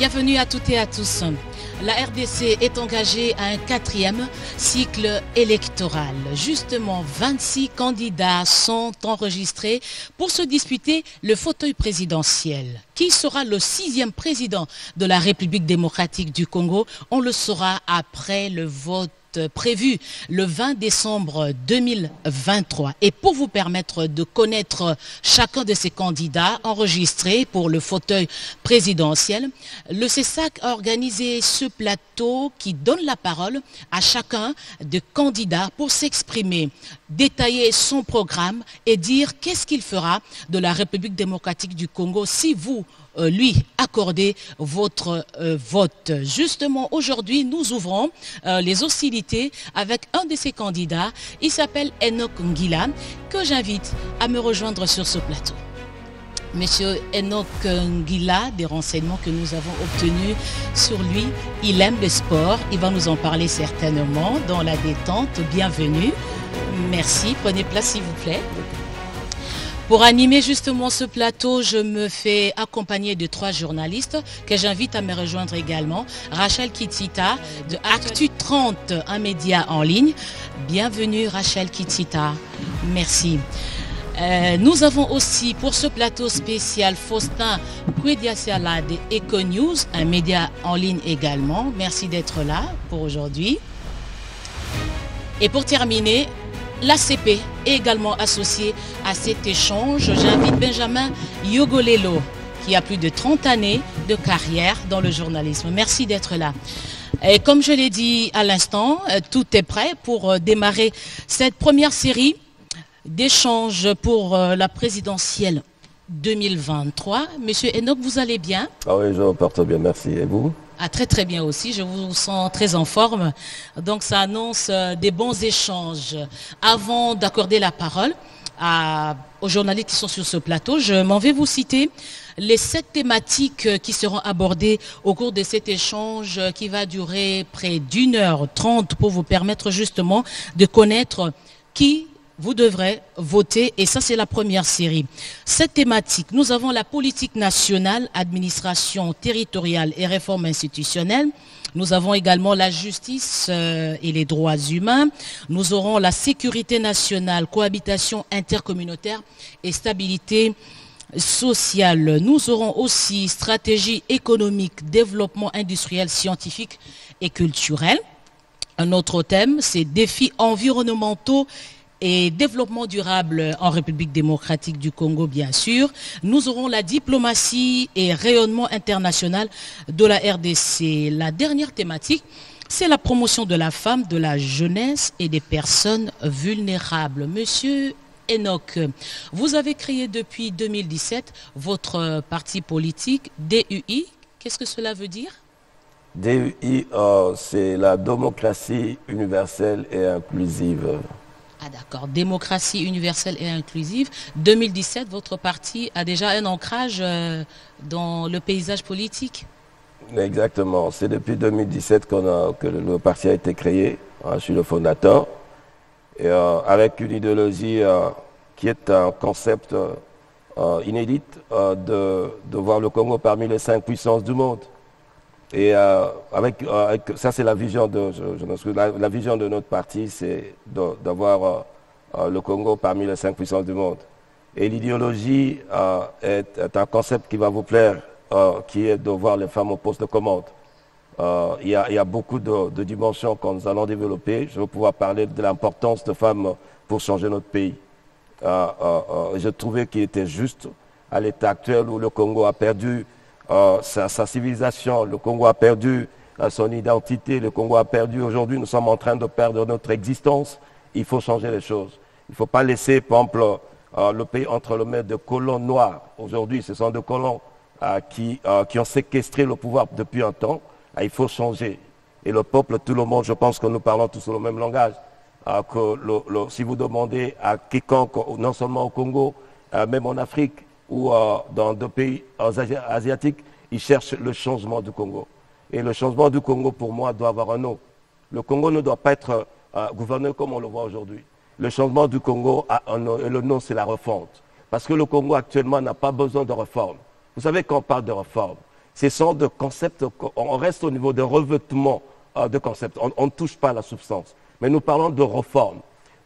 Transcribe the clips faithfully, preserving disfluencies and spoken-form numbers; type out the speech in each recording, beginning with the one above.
Bienvenue à toutes et à tous. La R D C est engagée à un quatrième cycle électoral. Justement, vingt-six candidats sont enregistrés pour se disputer le fauteuil présidentiel. Qui sera le sixième président de la République démocratique du Congo? On le saura après le vote prévu le vingt décembre deux mille vingt-trois. Et pour vous permettre de connaître chacun de ces candidats enregistrés pour le fauteuil présidentiel, le CESAC a organisé ce plateau qui donne la parole à chacun des candidats pour s'exprimer, détailler son programme et dire qu'est-ce qu'il fera de la République démocratique du Congo si vous lui accorder votre euh, vote. Justement, aujourd'hui, nous ouvrons euh, les hostilités avec un de ces candidats. Il s'appelle Henock Ngila, que j'invite à me rejoindre sur ce plateau. Monsieur Henock Ngila, des renseignements que nous avons obtenus sur lui, il aime le sport, il va nous en parler certainement dans la détente. Bienvenue, merci, prenez place s'il vous plaît. Pour animer justement ce plateau, je me fais accompagner de trois journalistes que j'invite à me rejoindre également. Rachel Kitsita de Actu trente, un média en ligne. Bienvenue Rachel Kitsita, merci. Euh, nous avons aussi pour ce plateau spécial Faustin Kwediasiala de Econews, un média en ligne également. Merci d'être là pour aujourd'hui. Et pour terminer, l'A C P est également associé à cet échange. J'invite Benjamin Yogolelo, qui a plus de trente années de carrière dans le journalisme. Merci d'être là. Et comme je l'ai dit à l'instant, tout est prêt pour démarrer cette première série d'échanges pour la présidentielle deux mille vingt-trois. Monsieur Henock, vous allez bien? Ah oui, je porte bien, merci. Et vous? Ah, très très bien aussi, je vous sens très en forme, donc ça annonce euh, des bons échanges. Avant d'accorder la parole à, aux journalistes qui sont sur ce plateau, je m'en vais vous citer les sept thématiques qui seront abordées au cours de cet échange qui va durer près d'une heure trente pour vous permettre justement de connaître qui vous devrez voter, et ça c'est la première série. Cette thématique, nous avons la politique nationale, administration territoriale et réforme institutionnelle. Nous avons également la justice euh, et les droits humains. Nous aurons la sécurité nationale, cohabitation intercommunautaire et stabilité sociale. Nous aurons aussi stratégie économique, développement industriel, scientifique et culturel. Un autre thème, c'est défis environnementaux et développement durable en République démocratique du Congo, bien sûr. Nous aurons la diplomatie et rayonnement international de la R D C. La dernière thématique, c'est la promotion de la femme, de la jeunesse et des personnes vulnérables. Monsieur Henock, vous avez créé depuis deux mille dix-sept votre parti politique D U I. Qu'est-ce que cela veut dire? D U I, oh, c'est la démocratie universelle et inclusive. Ah d'accord, démocratie universelle et inclusive. deux mille dix-sept, votre parti a déjà un ancrage euh, dans le paysage politique. Exactement, c'est depuis deux mille dix-sept qu'on a, que le, le parti a été créé. Je suis le fondateur. Et, euh, avec une idéologie euh, qui est un concept euh, inédit euh, de, de voir le Congo parmi les cinq puissances du monde. Et euh, avec, euh, avec ça, c'est la vision de je, je, la, la vision de notre parti, c'est d'avoir euh, le Congo parmi les cinq puissances du monde. Et l'idéologie euh, est, est un concept qui va vous plaire, euh, qui est de voir les femmes au poste de commande. Euh, il, y a, il y a beaucoup de, de dimensions que nous allons développer. Je vais pouvoir parler de l'importance de femmes pour changer notre pays. Euh, euh, euh, je trouvais qu'il était juste à l'état actuel où le Congo a perdu Euh, sa, sa civilisation, le Congo a perdu euh, son identité, le Congo a perdu. Aujourd'hui, nous sommes en train de perdre notre existence. Il faut changer les choses. Il ne faut pas laisser, par exemple, euh, le pays entre les mains de colons noirs. Aujourd'hui, ce sont des colons euh, qui, euh, qui ont séquestré le pouvoir depuis un temps. Euh, il faut changer. Et le peuple, tout le monde, je pense que nous parlons tous le même langage. Euh, que le, le, si vous demandez à quiconque, non seulement au Congo, euh, même en Afrique, ou euh, dans deux pays asiatiques, ils cherchent le changement du Congo. Et le changement du Congo, pour moi, doit avoir un nom. Le Congo ne doit pas être euh, gouverné comme on le voit aujourd'hui. Le changement du Congo a un nom, et le nom, c'est la refonte. Parce que le Congo, actuellement, n'a pas besoin de réforme. Vous savez, quand on parle de réforme, Ce sont des concepts, on reste au niveau de revêtement de concepts, on, on ne touche pas à la substance. Mais nous parlons de réforme.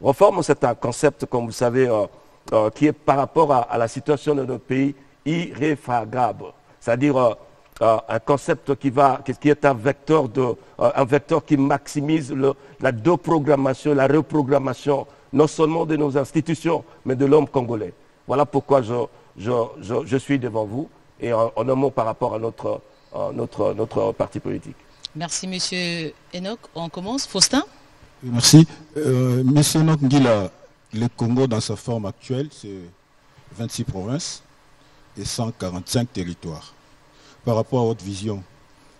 Réforme, c'est un concept, comme vous savez, euh, euh, qui est par rapport à, à la situation de notre pays irréfragable. C'est-à-dire euh, euh, un concept qui, va, qui est un vecteur, de, euh, un vecteur qui maximise le, la déprogrammation, la reprogrammation, non seulement de nos institutions, mais de l'homme congolais. Voilà pourquoi je, je, je, je suis devant vous et en, en un mot par rapport à notre, euh, notre, notre parti politique. Merci, Monsieur Henock. On commence. Faustin. Merci. Euh, Monsieur Henock Ngila, le Congo dans sa forme actuelle, c'est vingt-six provinces et cent quarante-cinq territoires. Par rapport à votre vision,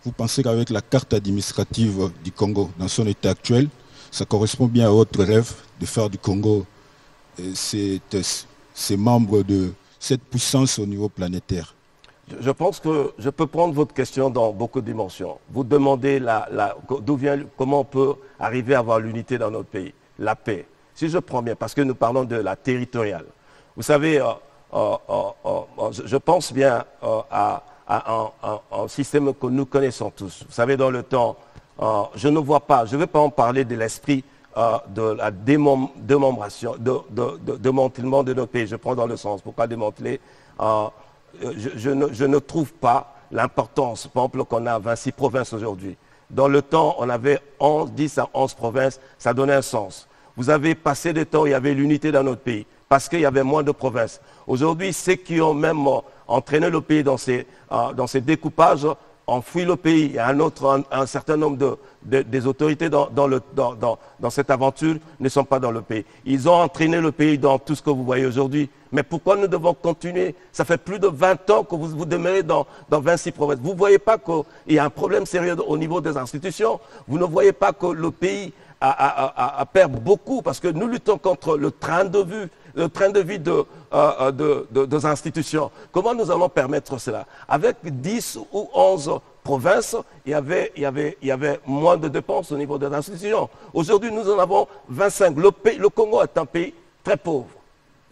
vous pensez qu'avec la carte administrative du Congo dans son état actuel, ça correspond bien à votre rêve de faire du Congo ses membres de cette puissance au niveau planétaire? Je pense que je peux prendre votre question dans beaucoup de dimensions. Vous demandez la, la, d'où vient, comment on peut arriver à avoir l'unité dans notre pays, la paix. Si je prends bien, parce que nous parlons de la territoriale. Vous savez, euh, euh, euh, euh, je pense bien euh, à, à, un, à un système que nous connaissons tous. Vous savez, dans le temps, euh, je ne vois pas, je ne vais pas en parler de l'esprit euh, de la démem, démembration, de, de, de, de démantèlement de notre pays. Je prends dans le sens, pourquoi démanteler euh, Je, je, ne, je ne trouve pas l'importance, par exemple, qu'on a vingt-six provinces aujourd'hui. Dans le temps, on avait onze, dix à onze provinces, ça donnait un sens. Vous avez passé des temps où il y avait l'unité dans notre pays, parce qu'il y avait moins de provinces. Aujourd'hui, ceux qui ont même euh, entraîné le pays dans ces, euh, dans ces découpages ont fui le pays. Il y a un, autre, un, un certain nombre de, de, des autorités dans, dans, le, dans, dans, dans cette aventure ne sont pas dans le pays. Ils ont entraîné le pays dans tout ce que vous voyez aujourd'hui. Mais pourquoi nous devons continuer? Ça fait plus de vingt ans que vous, vous demeurez dans, dans vingt-six provinces. Vous ne voyez pas qu'il y a un problème sérieux au niveau des institutions. Vous ne voyez pas que le pays a, a, a, a perdu beaucoup parce que nous luttons contre le train de vue, le train de vie de, euh, de, de, des institutions. Comment nous allons permettre cela? Avec dix ou onze provinces, il y avait, il y avait, il y avait moins de dépenses au niveau des institutions. Aujourd'hui, nous en avons vingt-cinq. Le, pays, le Congo est un pays très pauvre.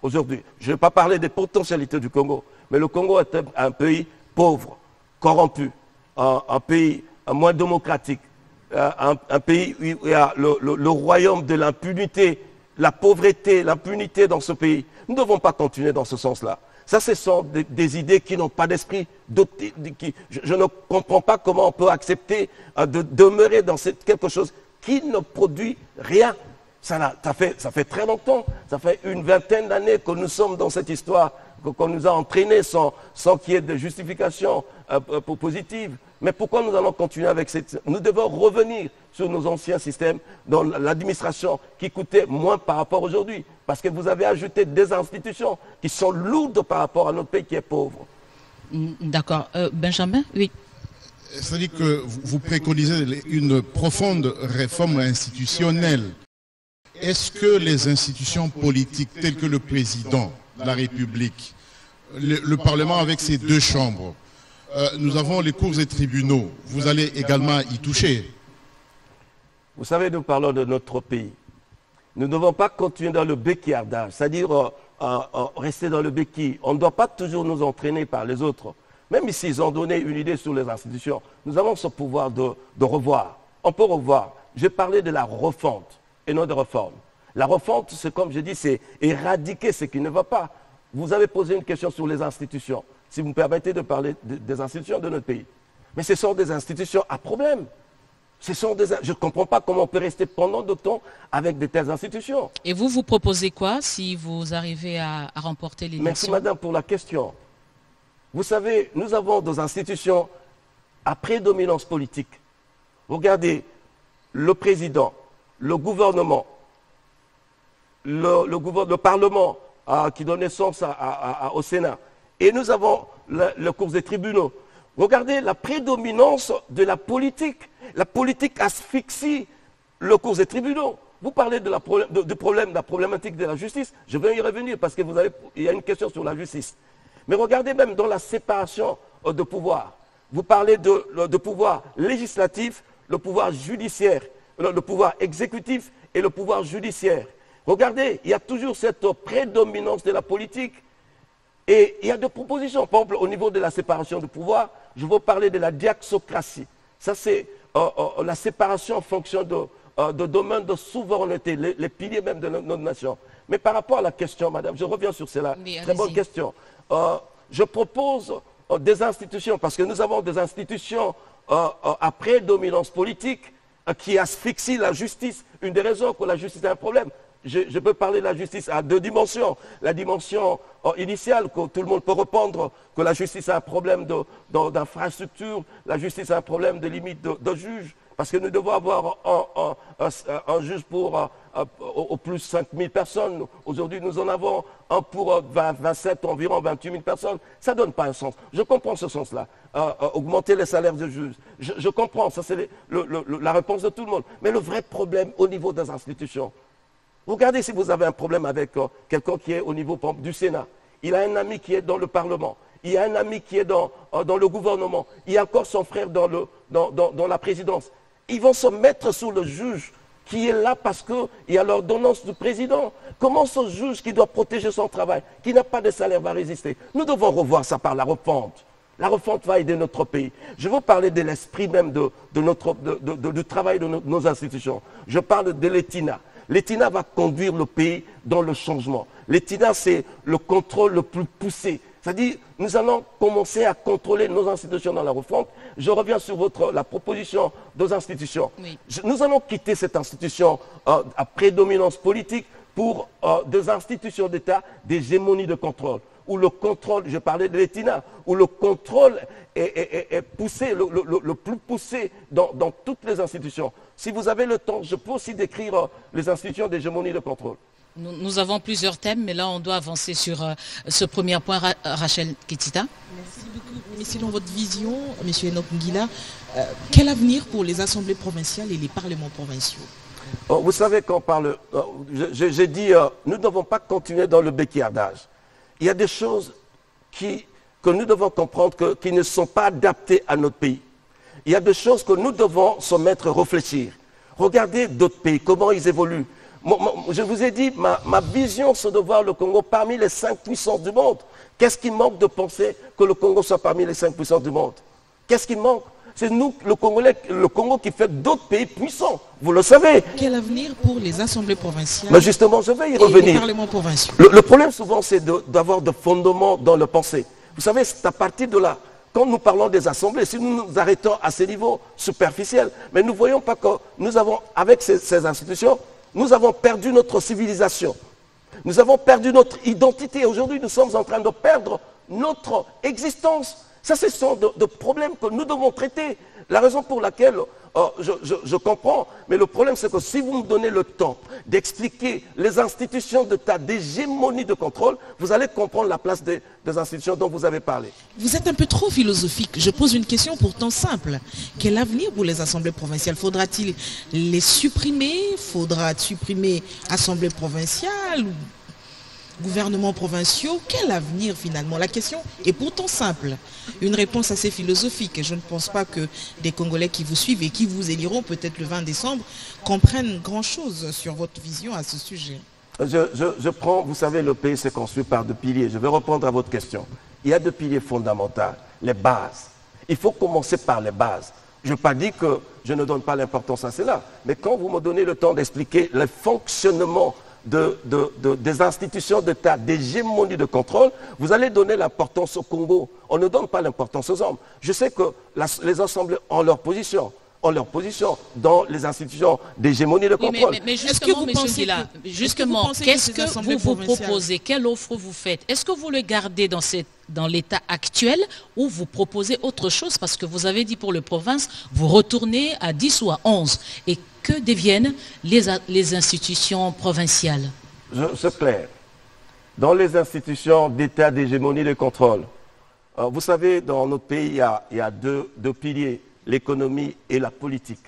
Aujourd'hui, je ne vais pas parler des potentialités du Congo, mais le Congo est un pays pauvre, corrompu, un, un pays moins démocratique, un, un pays où il y a le, le, le royaume de l'impunité, la pauvreté, l'impunité dans ce pays. Nous ne devons pas continuer dans ce sens-là. Ça, ce sont des, des idées qui n'ont pas d'esprit. Je, je ne comprends pas comment on peut accepter de demeurer dans cette, quelque chose qui ne produit rien. Ça, ça, fait, ça fait très longtemps, ça fait une vingtaine d'années que nous sommes dans cette histoire, qu'on nous a entraînés sans, sans qu'il y ait de justification euh, positive. Mais pourquoi nous allons continuer avec cette... Nous devons revenir sur nos anciens systèmes dans l'administration qui coûtait moins par rapport aujourd'hui. Parce que vous avez ajouté des institutions qui sont lourdes par rapport à notre pays qui est pauvre. D'accord. Euh, Benjamin, oui. C'est-à-dire que vous préconisez une profonde réforme institutionnelle. Est-ce que les institutions politiques telles que le président de la République, le, le Parlement avec ses deux chambres, euh, nous avons les cours et tribunaux, vous allez également y toucher? Vous savez, nous parlons de notre pays. Nous ne devons pas continuer dans le béquillardage, c'est-à-dire euh, euh, euh, rester dans le béquille. On ne doit pas toujours nous entraîner par les autres. Même s'ils ont donné une idée sur les institutions, nous avons ce pouvoir de, de revoir. On peut revoir. J'ai parlé de la refonte. Et non de réforme. La refonte, c'est comme je dis, c'est éradiquer ce qui ne va pas. Vous avez posé une question sur les institutions. Si vous me permettez de parler de, des institutions de notre pays. Mais ce sont des institutions à problème. Ce sont des, je ne comprends pas comment on peut rester pendant de temps avec de telles institutions. Et vous, vous proposez quoi si vous arrivez à, à remporter l'élection? Merci madame pour la question. Vous savez, nous avons des institutions à prédominance politique. Regardez, le président... Le gouvernement, le, le, gouvernement, le Parlement euh, qui donnait sens à, à, à, au Sénat. Et nous avons le, le cours des tribunaux. Regardez la prédominance de la politique. La politique asphyxie le cours des tribunaux. Vous parlez de la, de, de problème, de la problématique de la justice. Je vais y revenir parce que vous avez, il y a une question sur la justice. Mais regardez même dans la séparation euh, de pouvoir. Vous parlez de, de pouvoir législatif, le pouvoir judiciaire. Le pouvoir exécutif et le pouvoir judiciaire. Regardez, il y a toujours cette prédominance de la politique. Et il y a des propositions. Par exemple, au niveau de la séparation du pouvoir, je veux parler de la diaxocratie. Ça, c'est euh, euh, la séparation en fonction de, euh, de domaines de souveraineté, les, les piliers même de notre nation. Mais par rapport à la question, madame, je reviens sur cela. Oui, très bonne question. Euh, je propose euh, des institutions, parce que nous avons des institutions euh, euh, à prédominance politique euh, qui asphyxient la justice. Une des raisons que la justice a un problème. Je, je peux parler de la justice à deux dimensions. La dimension euh, initiale, que tout le monde peut reprendre, que la justice a un problème d'infrastructure, la justice a un problème de limite de, de juges, parce que nous devons avoir un, un, un, un juge pour euh, au plus cinq mille personnes. Aujourd'hui, nous en avons un pour euh, vingt, vingt-sept, environ vingt-huit mille personnes. Ça ne donne pas un sens. Je comprends ce sens-là. Euh, euh, augmenter les salaires des juges. Je, je comprends, ça c'est la réponse de tout le monde. Mais le vrai problème au niveau des institutions, regardez si vous avez un problème avec euh, quelqu'un qui est au niveau par exemple, du Sénat. Il a un ami qui est dans le Parlement. Il y a un ami qui est dans, euh, dans le gouvernement. Il y a encore son frère dans, le, dans, dans, dans la présidence. Ils vont se mettre sous le juge qui est là parce qu'il y a l'ordonnance du président. Comment ce juge qui doit protéger son travail, qui n'a pas de salaire, va résister? Nous devons revoir ça par la refonte. La refonte va aider notre pays. Je veux parler de l'esprit même de, de notre, de, de, de, du travail de nos, de nos institutions. Je parle de l'E T I N A. L'E T I N A va conduire le pays dans le changement. L'E T I N A, c'est le contrôle le plus poussé. C'est-à-dire, nous allons commencer à contrôler nos institutions dans la refonte. Je reviens sur votre, la proposition des institutions. Oui. Je, nous allons quitter cette institution euh, à prédominance politique pour euh, des institutions d'État, des hégémonies de contrôle. Où le contrôle, je parlais de l'E T I N A, où le contrôle est, est, est poussé, le, le, le plus poussé dans, dans toutes les institutions. Si vous avez le temps, je peux aussi décrire les institutions d'hégémonie de contrôle. Nous, nous avons plusieurs thèmes, mais là, on doit avancer sur euh, ce premier point. Ra Rachel Kitsita. Merci beaucoup. Mais selon votre vision, monsieur Henock Ngila, euh, quel avenir pour les assemblées provinciales et les parlements provinciaux? Oh, vous savez, quand on parle, euh, j'ai dit, euh, nous ne devons pas continuer dans le béquillardage. Il y a des choses qui, que nous devons comprendre que, qui ne sont pas adaptées à notre pays. Il y a des choses que nous devons se mettre à réfléchir. Regardez d'autres pays, comment ils évoluent. Je vous ai dit, ma, ma vision, c'est de voir le Congo parmi les cinq puissances du monde. Qu'est-ce qui manque de penser que le Congo soit parmi les cinq puissances du monde? Qu'est-ce qui manque? C'est nous, le Congolais, le Congo qui fait d'autres pays puissants. Vous le savez. Quel avenir pour les assemblées provinciales? Mais justement, je vais y revenir. Les parlements provinciaux. Le, le problème, souvent, c'est d'avoir de, de fondements dans le pensée. Vous savez, c'est à partir de là. Quand nous parlons des assemblées, si nous nous arrêtons à ce niveau superficiel, mais nous ne voyons pas que nous avons, avec ces, ces institutions, nous avons perdu notre civilisation. Nous avons perdu notre identité. Aujourd'hui, nous sommes en train de perdre notre existence. Ça, ce sont de, de problèmes que nous devons traiter. La raison pour laquelle euh, je, je, je comprends, mais le problème, c'est que si vous me donnez le temps d'expliquer les institutions d'État, d'hégémonie de contrôle, vous allez comprendre la place des, des institutions dont vous avez parlé. Vous êtes un peu trop philosophique. Je pose une question pourtant simple. Quel avenir pour les assemblées provinciales? Faudra-t-il les supprimer? Faudra supprimer assemblées provinciales ou gouvernements provinciaux? Quel avenir finalement? La question est pourtant simple. Une réponse assez philosophique. Et je ne pense pas que des Congolais qui vous suivent et qui vous éliront peut-être le vingt décembre comprennent grand-chose sur votre vision à ce sujet. Je, je, je prends, vous savez, le pays s'est construit par deux piliers. Je vais répondre à votre question. Il y a deux piliers fondamentaux, les bases. Il faut commencer par les bases. Je ne veux pas dire que je ne donne pas l'importance à cela, mais quand vous me donnez le temps d'expliquer le fonctionnement De, de, de, des institutions d'État, d'hégémonie de contrôle, vous allez donner l'importance au Congo. On ne donne pas l'importance aux hommes. Je sais que la, les assemblées ont leur position, ont leur position dans les institutions d'hégémonie de contrôle. Oui, mais, mais, mais justement, M. Ngila, justement, qu'est-ce que vous, que que vous, que vous proposez? Quelle offre vous faites? Est-ce que vous le gardez dans, dans l'état actuel ou vous proposez autre chose? Parce que vous avez dit pour les provinces, vous retournez à dix ou à onze. Et que deviennent les, les institutions provinciales? C'est clair. Dans les institutions d'État, d'hégémonie, de contrôle, euh, vous savez, dans notre pays, il y a, il y a deux, deux piliers, l'économie et la politique.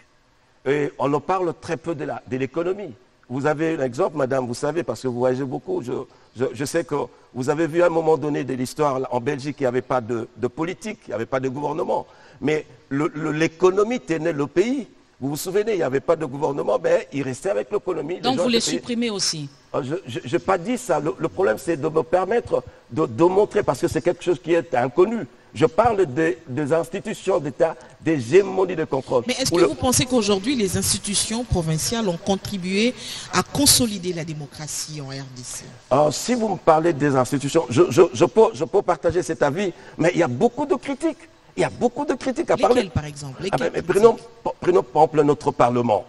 Et on en parle très peu de l'économie. Vous avez un exemple, madame, vous savez, parce que vous voyagez beaucoup, je, je, je sais que vous avez vu à un moment donné de l'histoire, en Belgique, il n'y avait pas de, de politique, il n'y avait pas de gouvernement. Mais l'économie tenait le pays. Vous vous souvenez, il n'y avait pas de gouvernement, mais il restait avec l'économie. Donc les vous les payé... supprimez aussi? Je n'ai pas dit ça. Le, le problème, c'est de me permettre de, de montrer, parce que c'est quelque chose qui est inconnu. Je parle des, des institutions d'État, des gémonies de contrôle. Mais est-ce que le... vous pensez qu'aujourd'hui, les institutions provinciales ont contribué à consolider la démocratie en R D C? Alors, si vous me parlez des institutions, je, je, je, peux, je peux partager cet avis, mais il y a beaucoup de critiques. Il y a beaucoup de critiques à parler. Lesquelles, par exemple? Lesquelles ah, mais, mais prenons, prenons par exemple notre Parlement.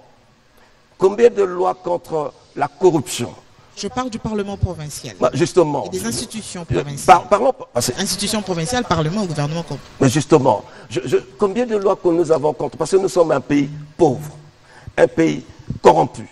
Combien de lois contre la corruption? Je parle du Parlement provincial. Bah, justement. Et des institutions provinciales. Par, parlons, ah, institutions provinciales, Parlement, gouvernement. Contre. Mais justement, je, je, combien de lois que nous avons contre? Parce que nous sommes un pays pauvre, un pays corrompu,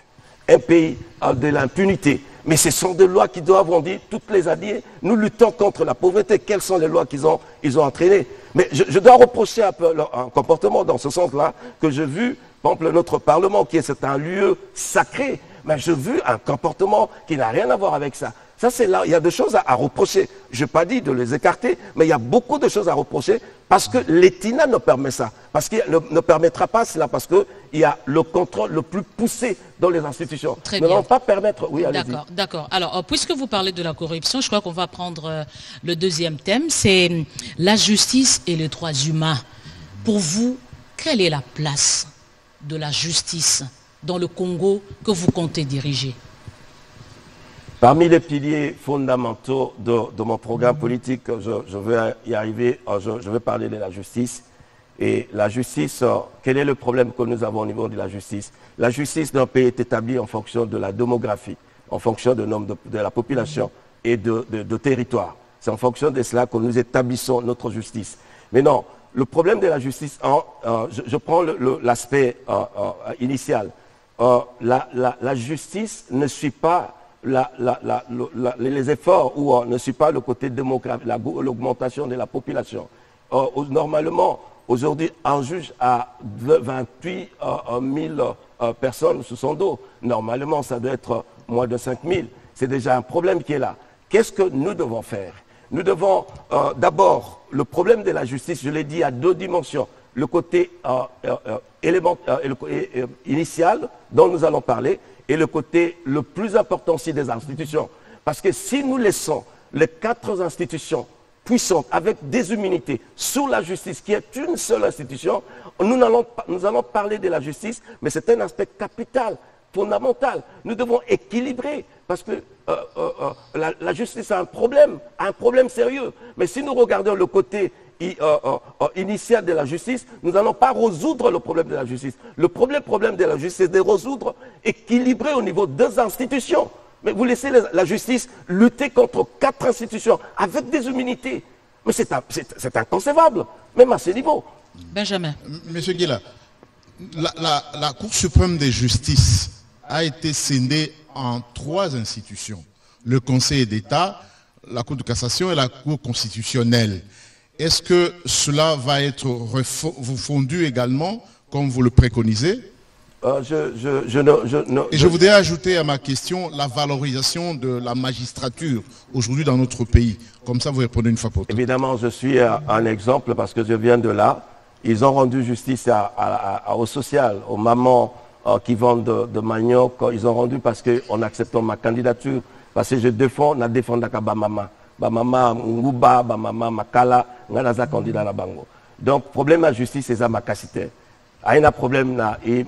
un pays de l'impunité. Mais ce sont des lois qui doivent, on dit, toutes les années, nous luttons contre la pauvreté. Quelles sont les lois qu'ils ont, ils ont entraînées? Mais je, je dois reprocher un peu leur, un comportement dans ce sens-là, que j'ai vu, par exemple, notre Parlement, qui est un lieu sacré. Mais j'ai vu un comportement qui n'a rien à voir avec ça. Ça, c'est là, il y a des choses à, à reprocher. Je n'ai pas dit de les écarter, mais il y a beaucoup de choses à reprocher parce que l'E T I N A ne permet ça. Parce qu'il ne, ne permettra pas cela, parce qu'il y a le contrôle le plus poussé dans les institutions. Très bien. Nous ne allons pas permettre... Oui, allez-y. D'accord, d'accord. Alors, puisque vous parlez de la corruption, je crois qu'on va prendre le deuxième thème, c'est la justice et les droits humains. Pour vous, quelle est la place de la justice dans le Congo que vous comptez diriger? Parmi les piliers fondamentaux de, de mon programme politique, je, je veux y arriver, je, je veux parler de la justice. Et la justice, quel est le problème que nous avons au niveau de la justice? La justice d'un pays est établie en fonction de la démographie, en fonction du nombre de, de la population et de, de, de territoire. C'est en fonction de cela que nous établissons notre justice. Mais non, le problème de la justice, en, euh, je, je prends l'aspect euh, euh, initial. Euh, la, la, la justice ne suit pas la, la, la, la, les efforts ou euh, ne suit pas le côté démographique, l'augmentation de la population. Euh, normalement, aujourd'hui, un juge a vingt-huit mille euh, personnes sous son dos. Normalement, ça doit être moins de cinq mille. C'est déjà un problème qui est là. Qu'est-ce que nous devons faire? Nous devons euh, d'abord, le problème de la justice, je l'ai dit, à deux dimensions. Le côté euh, euh, élément, euh, euh, initial dont nous allons parler et le côté le plus important aussi des institutions. Parce que si nous laissons les quatre institutions puissantes avec des immunités sur la justice, qui est une seule institution, nous allons, nous allons parler de la justice, mais c'est un aspect capital, fondamental. Nous devons équilibrer parce que euh, euh, euh, la, la justice a un problème, un problème sérieux. Mais si nous regardons le côté I, euh, euh, initial de la justice, nous n'allons pas résoudre le problème de la justice. Le premier problème de la justice, c'est de résoudre, équilibrer au niveau des institutions. Mais vous laissez les, la justice lutter contre quatre institutions avec des immunités. Mais c'est inconcevable, même à ce niveau. Benjamin. Monsieur Ngila, la, la, la Cour suprême de justice a été scindée en trois institutions. Le Conseil d'État, la Cour de cassation et la Cour constitutionnelle. Est-ce que cela va être refondu également, comme vous le préconisez? euh, je, je, je, ne, je, ne, Et je, je voudrais ajouter à ma question la valorisation de la magistrature aujourd'hui dans notre pays. Comme ça, vous répondez une fois pour toutes. Évidemment, je suis un exemple parce que je viens de là. Ils ont rendu justice à, à, à, au social, aux mamans euh, qui vendent de, de manioc. Ils ont rendu parce qu'en acceptant ma candidature, parce que je défends, la défends d'Akabamama. Bamama Nguba, Bamama Makala, Nganaza candidat na bango. Donc problème à justice c'est ça ma cassité. Aina problème là et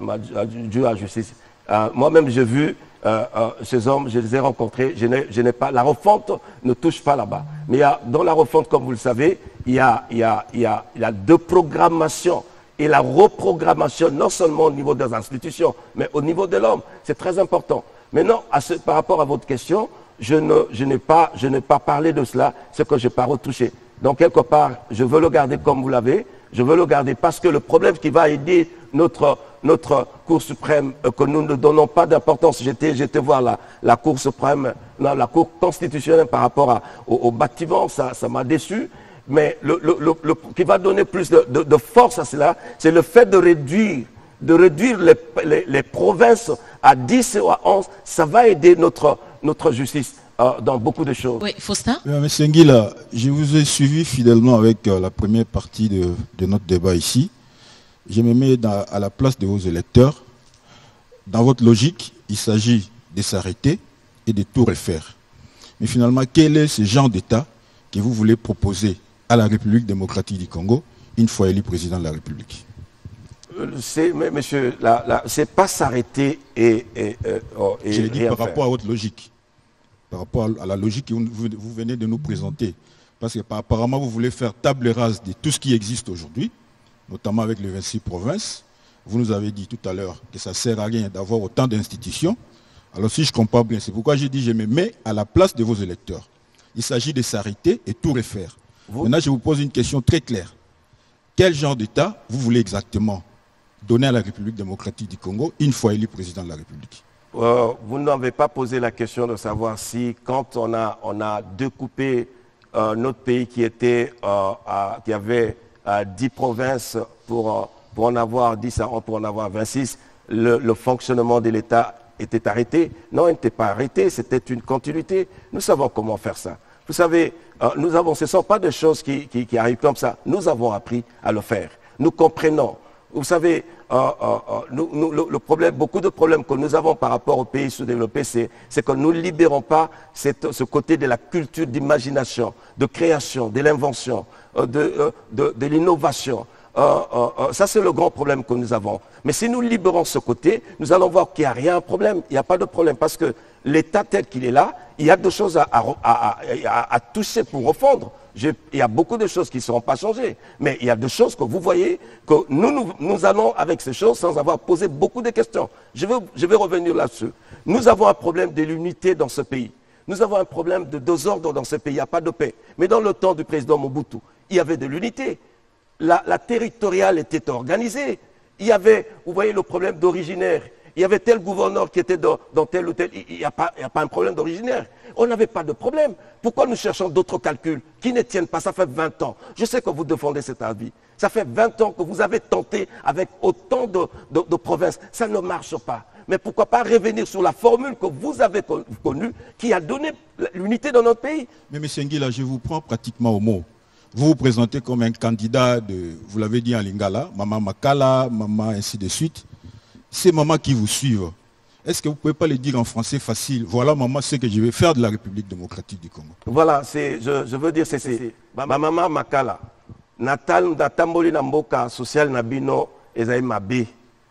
ma dû à justice. Euh, Moi-même j'ai vu euh, euh, ces hommes, je les ai rencontrés, je n'ai pas la refonte ne touche pas là-bas. Mais il y a, dans la refonte comme vous le savez, il y a il y a il y a il y a deux programmations. Et la reprogrammation non seulement au niveau des institutions, mais au niveau de l'homme, c'est très important. Maintenant à ce, par rapport à votre question, je ne, je n'ai pas, je n'ai pas parlé de cela, ce que je n'ai pas retouché. Donc, quelque part, je veux le garder comme vous l'avez, je veux le garder parce que le problème qui va aider notre, notre Cour suprême, que nous ne donnons pas d'importance, j'étais, j'étais voir la, la Cour suprême, non, la Cour constitutionnelle par rapport à, au, au bâtiment, ça, ça m'a déçu, mais le, le, le, le, qui va donner plus de, de, de force à cela, c'est le fait de réduire de réduire les, les, les provinces à dix ou à onze, ça va aider notre, notre justice euh, dans beaucoup de choses. Oui, Faustin. Oui, monsieur Ngila, je vous ai suivi fidèlement avec euh, la première partie de, de notre débat ici. je me mets dans, à la place de vos électeurs. Dans votre logique, il s'agit de s'arrêter et de tout refaire. Mais finalement, quel est ce genre d'État que vous voulez proposer à la République démocratique du Congo, une fois élu président de la République? C'est, mais monsieur, là, là, c'est pas s'arrêter et, et, euh, oh, et je l'ai dit par faire. Rapport à votre logique, par rapport à la logique que vous, vous venez de nous présenter. Parce que apparemment, vous voulez faire table rase de tout ce qui existe aujourd'hui, notamment avec les vingt-six provinces. Vous nous avez dit tout à l'heure que ça ne sert à rien d'avoir autant d'institutions. Alors si je comprends bien, c'est pourquoi j'ai dit je me mets à la place de vos électeurs. Il s'agit de s'arrêter et tout refaire. Vous... Maintenant, je vous pose une question très claire. Quel genre d'État vous voulez exactement donner à la République démocratique du Congo une fois élu président de la République? Euh, vous n'avez pas posé la question de savoir si, quand on a, on a découpé euh, notre pays qui, était, euh, à, qui avait euh, dix provinces pour, pour en avoir dix à pour en avoir vingt-six, le, le fonctionnement de l'État était arrêté. Non, il n'était pas arrêté, c'était une continuité. Nous savons comment faire ça. Vous savez, euh, nous avons, ce ne sont pas des choses qui, qui, qui arrivent comme ça. Nous avons appris à le faire. Nous comprenons. Vous savez, euh, euh, euh, nous, nous, le, le problème, beaucoup de problèmes que nous avons par rapport aux pays sous-développés, c'est que nous ne libérons pas cette, ce côté de la culture d'imagination, de création, de l'invention, euh, de, euh, de, de l'innovation. Euh, euh, euh, ça, c'est le grand problème que nous avons. Mais si nous libérons ce côté, nous allons voir qu'il n'y a rien de problème. Il n'y a pas de problème parce que l'État tel qu'il est là, il y a des choses à, à, à, à, à toucher pour refondre. Je, il y a beaucoup de choses qui ne seront pas changées, mais il y a des choses que vous voyez, que nous, nous, nous allons avec ces choses sans avoir posé beaucoup de questions. Je vais, je vais revenir là-dessus. Nous avons un problème de l'unité dans ce pays. Nous avons un problème de désordre dans ce pays. Il n'y a pas de paix. Mais dans le temps du président Mobutu, il y avait de l'unité. La, la territoriale était organisée. Il y avait, vous voyez, le problème d'originaire. Il y avait tel gouverneur qui était dans, dans tel ou tel... Il n'y a, a pas un problème d'originaire. On n'avait pas de problème. Pourquoi nous cherchons d'autres calculs qui ne tiennent pas? Ça fait vingt ans. Je sais que vous défendez cet avis. Ça fait vingt ans que vous avez tenté avec autant de, de, de provinces. Ça ne marche pas. Mais pourquoi pas revenir sur la formule que vous avez connue qui a donné l'unité dans notre pays? Mais M. Ngila, je vous prends pratiquement au mot. Vous vous présentez comme un candidat de... Vous l'avez dit en Lingala, Mama Makala, Mama, ainsi de suite. Ces mamans qui vous suivent, est-ce que vous ne pouvez pas les dire en français facile? Voilà, maman, ce que je vais faire de la République démocratique du Congo. Voilà, je, je veux dire ceci. Ma maman Makala, Natal Natamboli Namboka, social Nabino, Ezaï Mabi,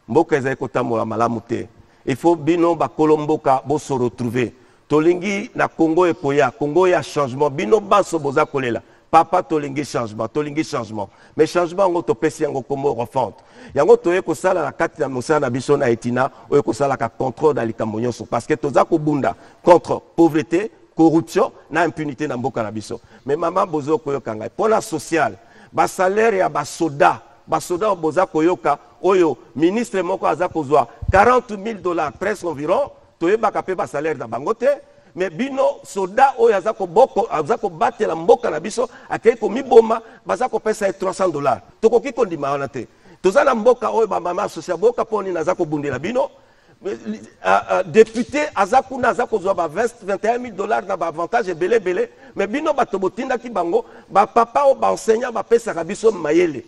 Mboka Ezaï Kotamola Malamute. Il faut Bino Bakolomboka, Bo se retrouver. Tolingi na Congo et Koya, Congo ya changement, Bino Basso Boza Kolela. Papa tolingi changement, tolingi changement. Mais changement ngo to pesi ngo komo refondre. Yango to yeko sala na kati na musa na biso na etina, oyeko sala ka contrôle dans les camonyoso parce que toza ko bunda contre pauvreté, corruption, na impunité na mboka na biso. Mais maman bozo koyoka ngai pour la sociale, ba salaire ya ba soda, ba soda bozo koyoka oyo ministre moko azako zwa quarante mille dollars presque environ, to yeba ka pe ba salaire na bangote. Mais bino soda oyo azako boko azako batela mboka na biso akei ko miboma bazako pesa e trois cents dollars tokoki kondima wana te tozala mboka oyo ba mama social boka poni nazako bundela bino député azako na azako zwa ba vingt-et-un mille dollars na ba avantage e belé belé mais bino bato botinda ki bango ba papa o ba enseignant ba pesa ka biso mayele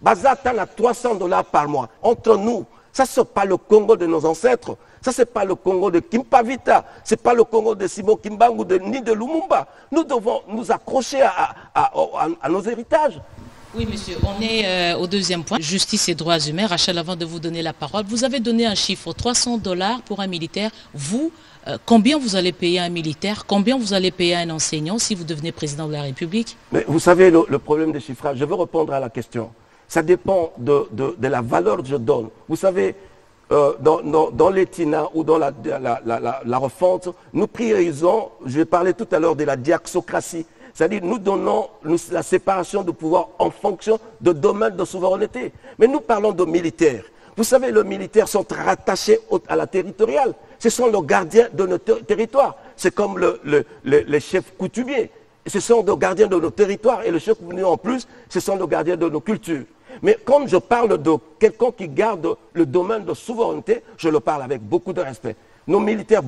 bazata na trois cents dollars par mois entre nous. Ça, ce n'est pas le Congo de nos ancêtres. Ça, ce n'est pas le Congo de Kimpavita. Ce n'est pas le Congo de Simon Kimbang ou de, ni de Lumumba. Nous devons nous accrocher à, à, à, à nos héritages. Oui, monsieur. On est euh, au deuxième point. Justice et droits humains. Rachel, avant de vous donner la parole, vous avez donné un chiffre, trois cents dollars pour un militaire. Vous, euh, combien vous allez payer à un militaire? Combien vous allez payer à un enseignant si vous devenez président de la République? Mais vous savez, le, le problème des chiffrages, je veux répondre à la question. Ça dépend de, de, de la valeur que je donne. Vous savez, euh, dans, dans, dans l'Etina ou dans la, la, la, la, la refonte, nous priorisons, je vais parler tout à l'heure de la diaxocratie, c'est-à-dire nous donnons nous, la séparation de pouvoir en fonction de domaines de souveraineté. Mais nous parlons de militaires. Vous savez, les militaires sont rattachés au, à la territoriale. Ce sont les gardiens de nos ter territoires. C'est comme le, le, le, les chefs coutumiers. Ce sont les gardiens de nos territoires et les chefs coutumiers en plus, ce sont les gardiens de nos cultures. Mais comme je parle de quelqu'un qui garde le domaine de souveraineté, je le parle avec beaucoup de respect. Nos militaires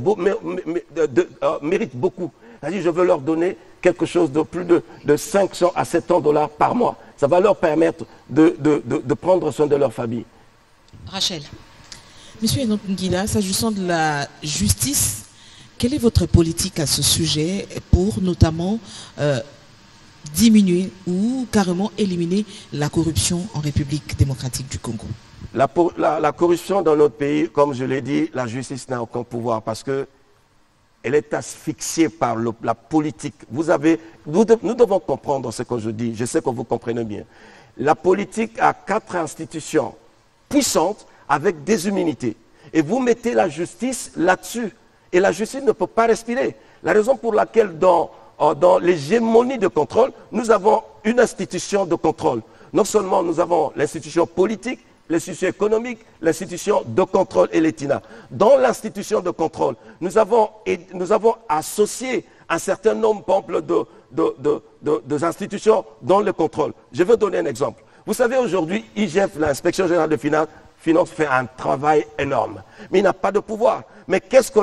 méritent beaucoup. Je veux leur donner quelque chose de plus de, de cinq cents à sept cents dollars par mois. ça va leur permettre de, de, de, de prendre soin de leur famille. Rachel. Monsieur Henock Ngila, s'agissant de la justice, quelle est votre politique à ce sujet pour notamment euh, diminuer ou carrément éliminer la corruption en République démocratique du Congo? La, la, la corruption dans notre pays, comme je l'ai dit, la justice n'a aucun pouvoir parce que elle est asphyxiée par le, la politique. Vous avez, vous de, nous devons comprendre ce que je dis. Je sais que vous comprenez bien. La politique a quatre institutions puissantes avec des immunités. Et vous mettez la justice là-dessus. Et la justice ne peut pas respirer. La raison pour laquelle dans, dans l'hégémonie de contrôle, nous avons une institution de contrôle. Non seulement nous avons l'institution politique, l'institution économique, l'institution de contrôle et l'E T I N A. Dans l'institution de contrôle, nous avons, nous avons associé un certain nombre de, de, de, de, de, de institutions dans le contrôle. Je vais donner un exemple. Vous savez, aujourd'hui, I G F, l'inspection générale de finances, Finance fait un travail énorme, mais il n'a pas de pouvoir. Mais qu'est-ce que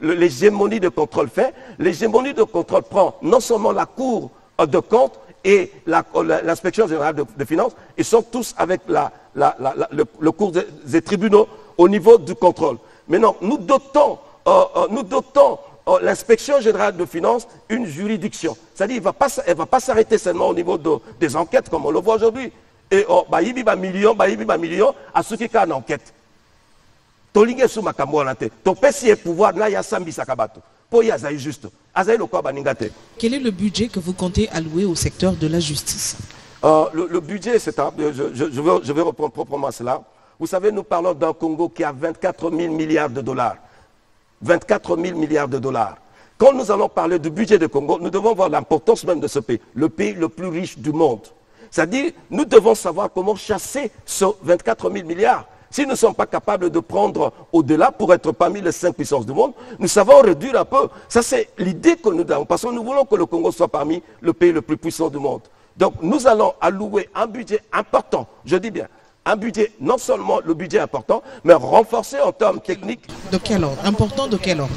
l'hégémonie de contrôle fait? L'hégémonie de contrôle prend non seulement la Cour de compte et l'inspection générale de, de finances, ils sont tous avec la, la, la, la, le, le cours des, des tribunaux au niveau du contrôle. Maintenant, nous dotons, euh, euh, nous dotons euh, l'inspection générale de finances une juridiction. C'est-à-dire qu'elle ne va pas s'arrêter seulement au niveau de, des enquêtes comme on le voit aujourd'hui. Et oh, bah, il y a un million, bah, il y a un million, à ceux qui ont une enquête. Tolingue sous ma camboulante. Ton pécier pouvoir, là, il y a Sambi Sakabato. Pour y azaï juste. Azaï le quoi, baningate. Quel est le budget que vous comptez allouer au secteur de la justice? euh, le, le budget, c'est un. Je, je, je, veux, je vais reprendre proprement cela. Vous savez, nous parlons d'un Congo qui a vingt-quatre mille milliards de dollars. vingt-quatre mille milliards de dollars. Quand nous allons parler du budget du Congo, nous devons voir l'importance même de ce pays. Le pays le plus riche du monde. C'est-à-dire, nous devons savoir comment chasser ce vingt-quatre mille milliards. Si nous ne sommes pas capables de prendre au-delà pour être parmi les cinq puissances du monde, nous savons réduire un peu. Ça, c'est l'idée que nous avons, parce que nous voulons que le Congo soit parmi le pays le plus puissant du monde. Donc, nous allons allouer un budget important, je dis bien, un budget, non seulement le budget important, mais renforcé en termes techniques. De quel ordre? Important de quel ordre?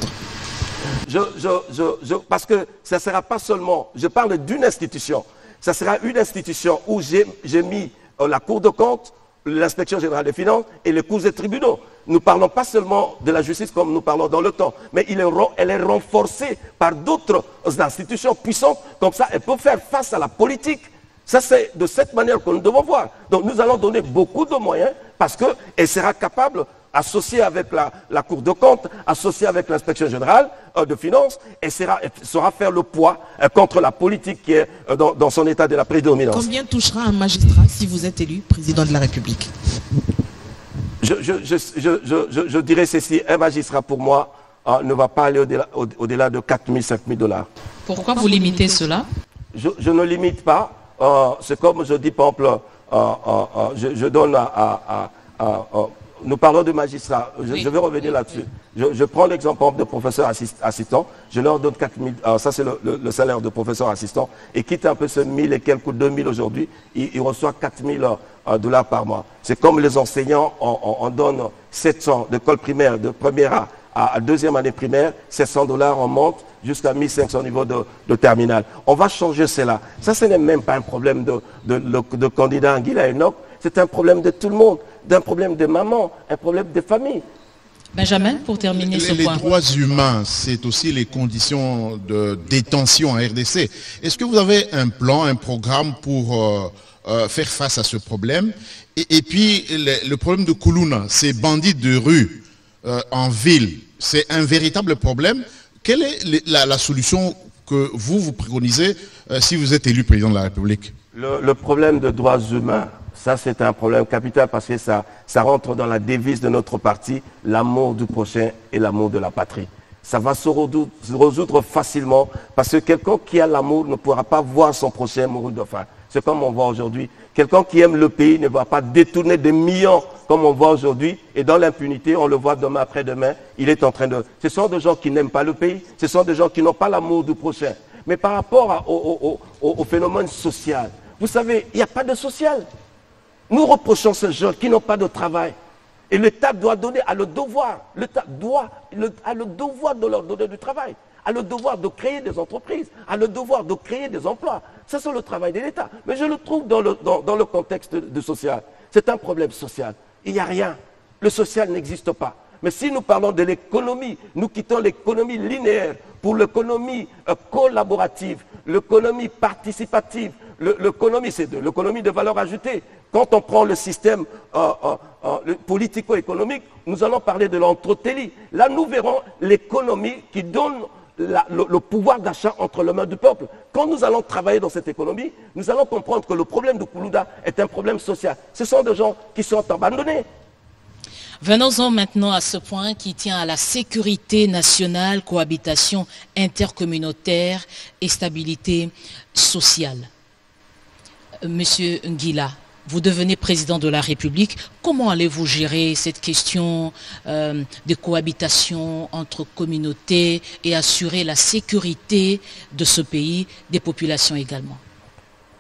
je, je, je, je, Parce que ça ne sera pas seulement, je parle d'une institution. Ça sera une institution où j'ai mis euh, la Cour de compte, l'inspection générale des finances et les cours des tribunaux. Nous ne parlons pas seulement de la justice comme nous parlons dans le temps, mais il est, elle est renforcée par d'autres institutions puissantes, comme ça, elle peut faire face à la politique. Ça, c'est de cette manière que nous devons voir. Donc, nous allons donner beaucoup de moyens parce qu'elle sera capable, associée avec la, la Cour de compte, associée avec l'inspection générale euh, de finances, elle sera, elle sera faire le poids euh, contre la politique qui est euh, dans, dans son état de la prédominance. Combien touchera un magistrat si vous êtes élu président de la République? Je, je, je, je, je, je, je dirais ceci, un magistrat pour moi euh, ne va pas aller au-delà au, au-delà de quatre mille, cinq mille dollars. Pourquoi vous limitez cela? je, je ne limite pas. Euh, C'est comme je dis, par exemple, euh, euh, euh, je, je donne à... à, à, à euh, nous parlons de magistrats, je, oui, je vais revenir oui, là-dessus. Oui. Je, je prends l'exemple de professeurs assist, assistants, je leur donne quatre mille, alors ça c'est le, le, le salaire de professeur assistant, et quitte un peu ce mille et quelques deux mille aujourd'hui, il, il reçoit quatre mille dollars par mois. C'est comme les enseignants, on, on, on donne sept cents d'école primaire, de première A à, à deuxième année primaire, sept cents dollars, on monte jusqu'à mille cinq cents au niveau de, de terminale. On va changer cela. Ça ce n'est même pas un problème de, de, de, de, de candidat Ngila Henock. C'est un problème de tout le monde, d'un problème de maman, un problème de famille. Benjamin, pour terminer ce point. Les droits humains, c'est aussi les conditions de détention en R D C. Est-ce que vous avez un plan, un programme pour euh, euh, faire face à ce problème? Et, et puis, le, le problème de Kuluna, ces bandits de rue euh, en ville, c'est un véritable problème. Quelle est la, la solution que vous, vous préconisez euh, si vous êtes élu président de la République? Le, le problème de droits humains, ça, c'est un problème capital parce que ça, ça rentre dans la devise de notre parti, l'amour du prochain et l'amour de la patrie. Ça va se résoudre facilement parce que quelqu'un qui a l'amour ne pourra pas voir son prochain mourir de faim. C'est comme on voit aujourd'hui. Quelqu'un qui aime le pays ne va pas détourner des millions comme on voit aujourd'hui. Et dans l'impunité, on le voit demain après-demain, il est en train de... Ce sont des gens qui n'aiment pas le pays, ce sont des gens qui n'ont pas l'amour du prochain. Mais par rapport à, au, au, au, au phénomène social, vous savez, il n'y a pas de social. Nous reprochons ces jeunes qui n'ont pas de travail. Et l'État doit donner à le devoir, l'État doit, le, à le devoir de leur donner du travail. a le devoir de créer des entreprises, a le devoir de créer des emplois. Ça, c'est le travail de l'État. Mais je le trouve dans le, dans, dans le contexte de social. C'est un problème social. Il n'y a rien. Le social n'existe pas. Mais si nous parlons de l'économie, nous quittons l'économie linéaire pour l'économie collaborative, l'économie participative, l'économie, c'est de l'économie de valeur ajoutée. Quand on prend le système euh, euh, euh, politico-économique, nous allons parler de l'entretélie. Là, nous verrons l'économie qui donne la, le, le pouvoir d'achat entre les mains du peuple. Quand nous allons travailler dans cette économie, nous allons comprendre que le problème de Koulouda est un problème social. Ce sont des gens qui sont abandonnés. Venons-en maintenant à ce point qui tient à la sécurité nationale, cohabitation intercommunautaire et stabilité sociale. Monsieur Ngila, vous devenez président de la République. Comment allez-vous gérer cette question euh, de cohabitation entre communautés et assurer la sécurité de ce pays, des populations également?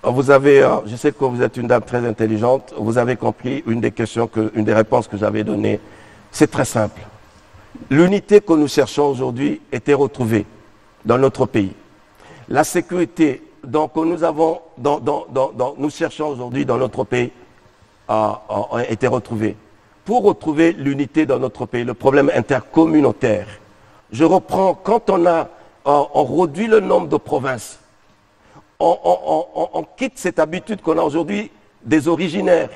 Vous avez, je sais que vous êtes une dame très intelligente, vous avez compris une des questions, que, une des réponses que j'avais données. C'est très simple. L'unité que nous cherchons aujourd'hui était retrouvée dans notre pays. La sécurité donc, que nous, avons, dans, dans, dans, dans, nous cherchons aujourd'hui dans notre pays euh, a été retrouvée. Pour retrouver l'unité dans notre pays, le problème intercommunautaire, je reprends, quand on a, euh, on réduit le nombre de provinces, On, on, on, on quitte cette habitude qu'on a aujourd'hui des originaires.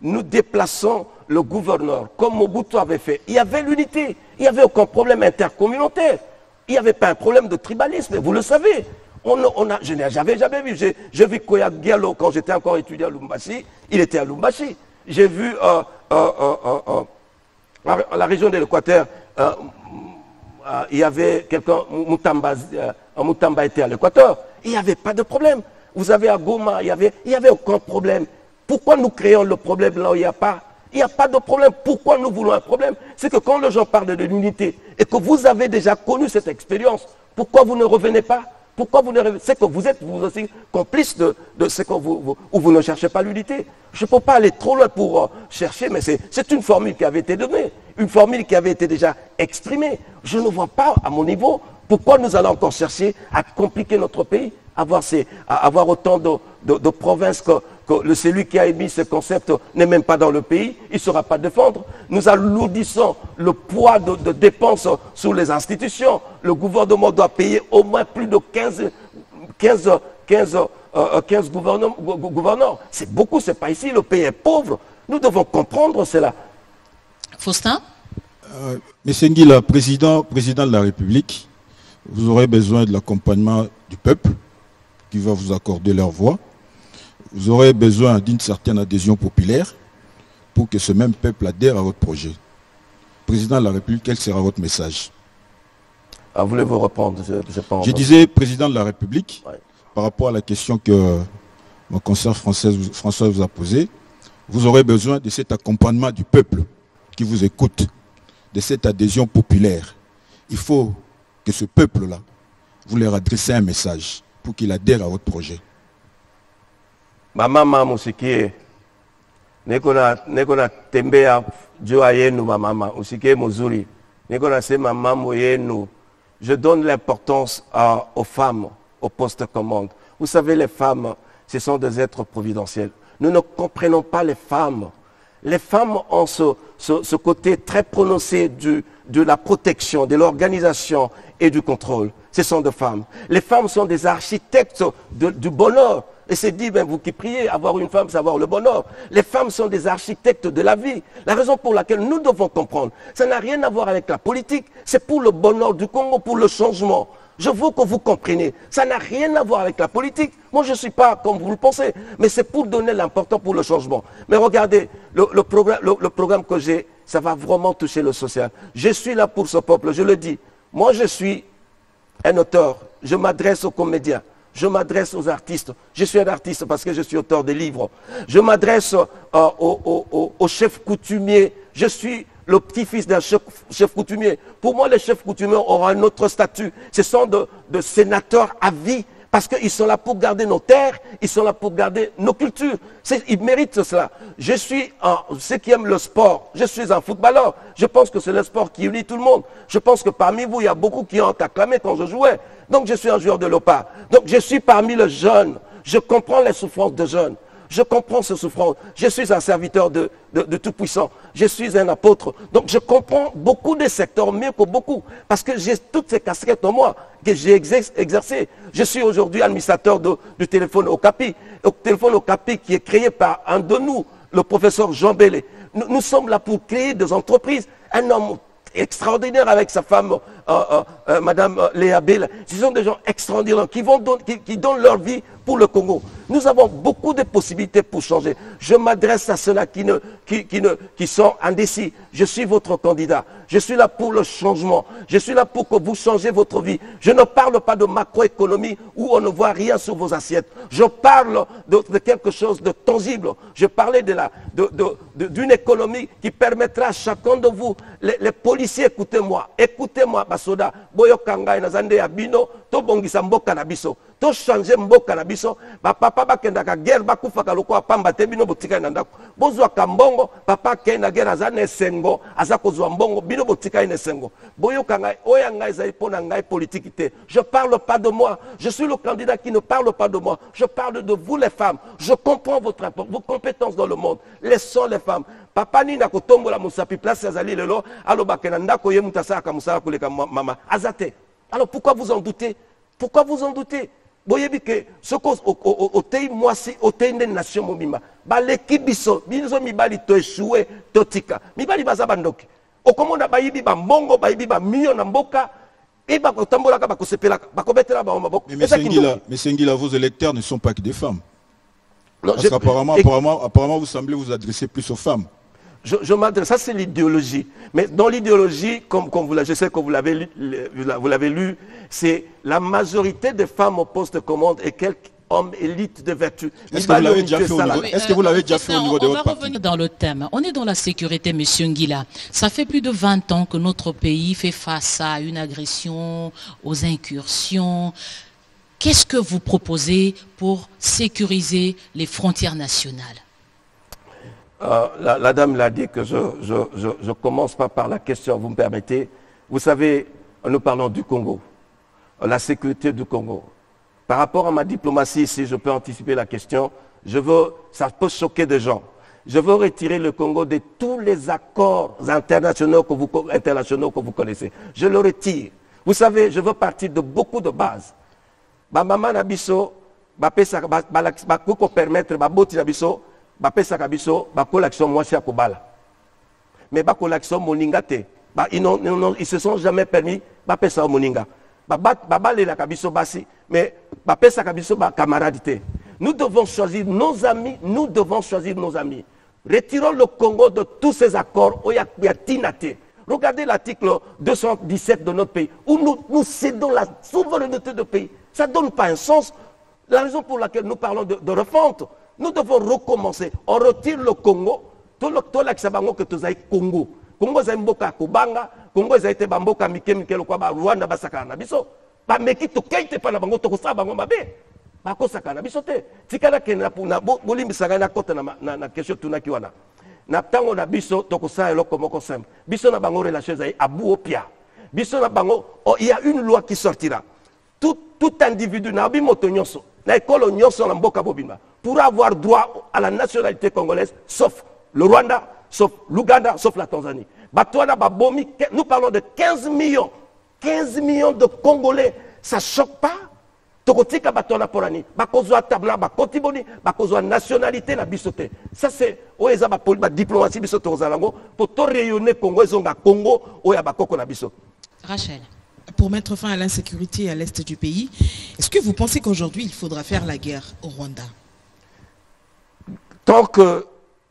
Nous déplaçons le gouverneur, comme Mobutu avait fait. Il y avait l'unité, il n'y avait aucun problème intercommunautaire. Il n'y avait pas un problème de tribalisme, vous le savez. On, on a, je n'ai jamais, jamais vu. J'ai vu Koyak Gyalo quand j'étais encore étudiant à Lubumbashi. Il était à Lubumbashi. J'ai vu euh, euh, euh, euh, euh, à la région de l'Équateur, euh, euh, il y avait quelqu'un, Moutamba, euh, Moutamba était à l'Équateur. Il n'y avait pas de problème. Vous avez à Goma, il n'y avait, avait aucun problème. Pourquoi nous créons le problème là où il n'y a pas? Il n'y a pas de problème. Pourquoi nous voulons un problème? C'est que quand les gens parlent de l'unité et que vous avez déjà connu cette expérience, pourquoi vous ne revenez pas? Pourquoi vous ne revenez? C'est que vous êtes vous aussi complice de, de ce que vous, vous, où vous ne cherchez pas l'unité. Je ne peux pas aller trop loin pour euh, chercher, mais c'est une formule qui avait été donnée, une formule qui avait été déjà exprimée. Je ne vois pas à mon niveau. Pourquoi nous allons encore chercher à compliquer notre pays, avoir, ces, à avoir autant de, de, de provinces que, que celui qui a émis ce concept n'est même pas dans le pays, il ne saura pas défendre. Nous alourdissons le poids de, de dépenses sur les institutions. Le gouvernement doit payer au moins plus de quinze gouvernants. C'est beaucoup, ce n'est pas ici, le pays est pauvre. Nous devons comprendre cela. Faustin ? euh, Monsieur Ngila, président, président de la République, vous aurez besoin de l'accompagnement du peuple qui va vous accorder leur voix. Vous aurez besoin d'une certaine adhésion populaire pour que ce même peuple adhère à votre projet. Président de la République, quel sera votre message? Ah, voulez-vous reprendre? Je, pas je disais, président de la République, ouais. Par rapport à la question que mon confrère François vous a posée, vous aurez besoin de cet accompagnement du peuple qui vous écoute, de cette adhésion populaire. Il faut que ce peuple-là, vous leur adressez un message pour qu'il adhère à votre projet. Maman, maman, c'est qui est Nekona, Nekona, Tembea, Joayenu, maman, aussi qui est Mozuri. Nekona, c'est maman, Moyenu. Je donne l'importance aux femmes, aux postes commandes. Vous savez, les femmes, ce sont des êtres providentiels. Nous ne comprenons pas les femmes. Les femmes ont ce, ce, ce côté très prononcé du, de la protection, de l'organisation et du contrôle. Ce sont des femmes. Les femmes sont des architectes de, du bonheur. Et c'est dit, ben, vous qui priez, avoir une femme, c'est avoir le bonheur. Les femmes sont des architectes de la vie. La raison pour laquelle nous devons comprendre, ça n'a rien à voir avec la politique. C'est pour le bonheur du Congo, pour le changement. Je veux que vous compreniez. Ça n'a rien à voir avec la politique. Moi, je ne suis pas comme vous le pensez. Mais c'est pour donner l'important pour le changement. Mais regardez, le, le, progr le, le programme que j'ai, ça va vraiment toucher le social. Je suis là pour ce peuple, je le dis. Moi, je suis un auteur. Je m'adresse aux comédiens. Je m'adresse aux artistes. Je suis un artiste parce que je suis auteur des livres. Je m'adresse euh, aux, aux, aux chefs coutumiers. Je suis le petit-fils d'un chef, chef coutumier. Pour moi, les chefs coutumiers auront un autre statut. Ce sont de, de sénateurs à vie. Parce qu'ils sont là pour garder nos terres, ils sont là pour garder nos cultures. Ils méritent cela. Je suis en, ceux qui aiment le sport, je suis un footballeur. Je pense que c'est le sport qui unit tout le monde. Je pense que parmi vous, il y a beaucoup qui ont acclamé quand je jouais. Donc je suis un joueur de Lopa. Donc je suis parmi les jeunes. Je comprends les souffrances des jeunes. Je comprends ces souffrances. Je suis un serviteur de, de, de Tout-Puissant. Je suis un apôtre. Donc je comprends beaucoup des secteurs, mieux que beaucoup. Parce que j'ai toutes ces casquettes en moi que j'ai exercées. Je suis aujourd'hui administrateur de, du téléphone Okapi. Le téléphone Okapi qui est créé par un de nous, le professeur Jean Bellet. Nous, nous sommes là pour créer des entreprises. Un homme extraordinaire avec sa femme, euh, euh, euh, Madame euh, Léa Bellet. Ce sont des gens extraordinaires qui, vont don qui, qui donnent leur vie pour le Congo. Nous avons beaucoup de possibilités pour changer. Je m'adresse à ceux-là qui, ne, qui, qui, ne, qui sont indécis. Je suis votre candidat. Je suis là pour le changement. Je suis là pour que vous changez votre vie. Je ne parle pas de macroéconomie où on ne voit rien sur vos assiettes. Je parle de, de quelque chose de tangible. Je parlais de la, de, de, de, d'une économie qui permettra à chacun de vous, les, les policiers, écoutez-moi, écoutez-moi, Basoda, Boyokanga, Nazande, Abino, Tobongisambo, Kanabiso. To changer mboka na biso ba papa bakenda ka guerre bakufa kaloko apamba tebino botika na ndako bozwa ka mbongo papa kenda guerre azane sengo azako zwa mbongo bino botika ine sengo boyoka ngai oya ngai za ipona ngai politique te. Je parle pas de moi, je suis le candidat qui ne parle pas de moi, je parle de vous les femmes. Je comprends votre vos compétences dans le monde, laissons les femmes. Papa nina kotombola musapi place azali lelo alo bakenda ndako ye mutasa ka musala kuleka mama azate. Alors pourquoi vous en doutez? Pourquoi vous en doutez? Boyebi ke soko otei mwasi otei ne nation mobimba ba lekibiso bizo mibali to echoué totika mibali baza bandoki okomona bayibi ba mbongo bayibi ba mio na mboka et ba kotambola ka ba kosepela ba kobetela ba maboko. Mais Monsieur Ngila, vos électeurs ne sont pas que des femmes. Non, parce qu'apparemment apparemment, apparemment vous semblez vous adresser plus aux femmes. Je, je m'adresse, ça c'est l'idéologie. Mais dans l'idéologie, comme, comme vous, je sais que vous l'avez lu, lu c'est la majorité des femmes au poste de commande et quelques hommes élites de vertu. Est-ce que vous l'avez déjà fait au niveau, est-ce que vous l'avez déjà fait au niveau de votre parti ? On va revenir dans le thème. On est dans la sécurité, Monsieur Ngila. Ça fait plus de vingt ans que notre pays fait face à une agression, aux incursions. Qu'est-ce que vous proposez pour sécuriser les frontières nationales ? Euh, la, la dame l'a dit que je je, je, je commence pas par la question, vous me permettez. Vous savez, nous parlons du Congo, la sécurité du Congo. Par rapport à ma diplomatie, si je peux anticiper la question, je veux, ça peut choquer des gens. Je veux retirer le Congo de tous les accords internationaux que vous, internationaux que vous connaissez. Je le retire. Vous savez, je veux partir de beaucoup de bases. Ma maman Nabiso, ma pesa, ma coupe permettre, ma bouti Nabiso, ba pesa kabiso ba collection moi c'est akobala mais ba collection moninga te ba ils non ils se sont jamais permis ba pesa moninga ba ba ba la kabiso basi mais ba pesa kabiso ba camarade te. Nous devons choisir nos amis, nous devons choisir nos amis. Retirons le Congo de tous ces accords oyakuyatinate. Regardez l'article deux cent dix-sept de notre pays où nous nous cédons la souveraineté de pays. Ça donne pas un sens. La raison pour laquelle nous parlons de, de refonte. Nous devons recommencer. On retire le Congo. Tout le tout l'axabango que tu as Congo. Congo c'est mboka kubanga. Congo c'est été bamboka mike mike le kwa ba Rwanda basaka na biso. Ba meki to keite pa na bango to kusaba bango mabe. Ba kosaka na biso te. Tikala ke na na bolimbisaka na kota na na kesho tunaki wana. Na tango na biso to kusala eloko moko simple. Biso na bango relation za abu opia. Biso na bango il y a une loi qui sortira. Tout tout individu na bimoto nyonso. Na ekolo nyonso na mboka bobimba. Pour avoir droit à la nationalité congolaise, sauf le Rwanda, sauf l'Ouganda, sauf la Tanzanie. Nous parlons de quinze millions. quinze millions de Congolais. Ça ne choque pas. Ça c'est la diplomatie pour tout rayonner Congo Congo Rachel. Pour mettre fin à l'insécurité à l'est du pays, est-ce que vous pensez qu'aujourd'hui il faudra faire la guerre au Rwanda ? Tant que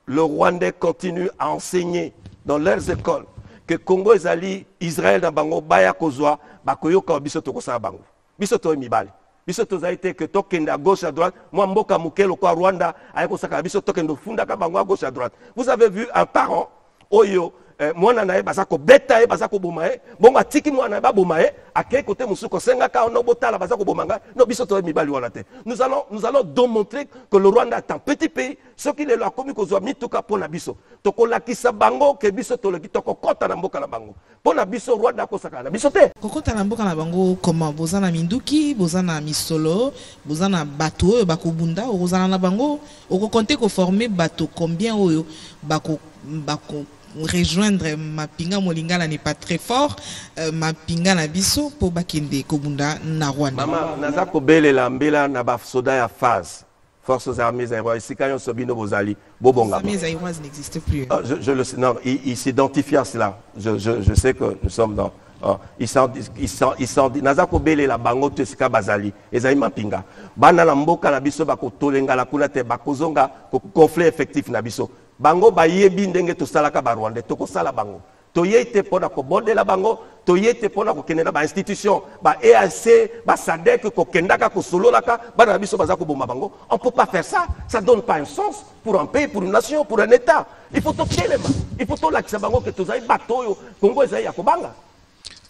le Rwandais continue à enseigner dans leurs écoles que Congo est allié, Israël dans Bango, Baya Kozwa, Bakoyo Kabiso Tokosa Bango. Biso to mibale. Biso to zaite que token à gauche à droite, moi mboka mukelo kwa Rwanda, ayeko saka biso token de funda ka bango à gauche à droite. Vous avez vu un parent, Oyo, mwana nae bazako beta e bazako bomae bomba tiki mwana ba bomae akay kote musuko senga ka no botala bazako bomanga no biso to mibali wana te. Nous allons nous allons démontrer que le Rwanda est un petit pays, ce qu'il est là comme kozwa mituka pona biso tokola kisa bango ke biso to loki toko kota na mboka na bango pona biso Rwanda ko sakala biso te kokota na mboka na bango koma bozana minduki bozana misolo bozana bato e bakubunda ozana na bango okokonte ko former bato combien oyo bako bako rejoindre Mapinga Molingala n'est pas très fort. Euh, Mapinga Nabiso pour Bakinde Kobunda na Rwanda. Maman, naza kobele la mbela na ba soda ya phase. Forces armées zaïroises. Si Kayon Sobino Bozali, Bobonga. Les armées zaïroises n'existent plus. Oh, je, je le sais. Non, ils il s'identifient à cela. Je, je, je sais que nous sommes dans. Oh, ils sont, ils sont, ils sont. Naza kobele la bango tesika Bazali. Ezaï Mapinga. Bana la mboka Nabiso bako tolenga la kunate bakozonga conflit effectif Nabiso. Bango ba yebi ndenge to salaka ba Rwanda to ko sala bango to yete pona ko bondela bango to yete pona ko kenela ba institution ba E A C ba SADC ko kendaka ko sololaka ba na biso bazako bomba bango. On peut pas faire ça, ça donne pas un sens pour un pays, pour une nation, pour un état. Il faut to kelema, il faut to lakisa bango que to zai batoyo Congo ezai yakobanga.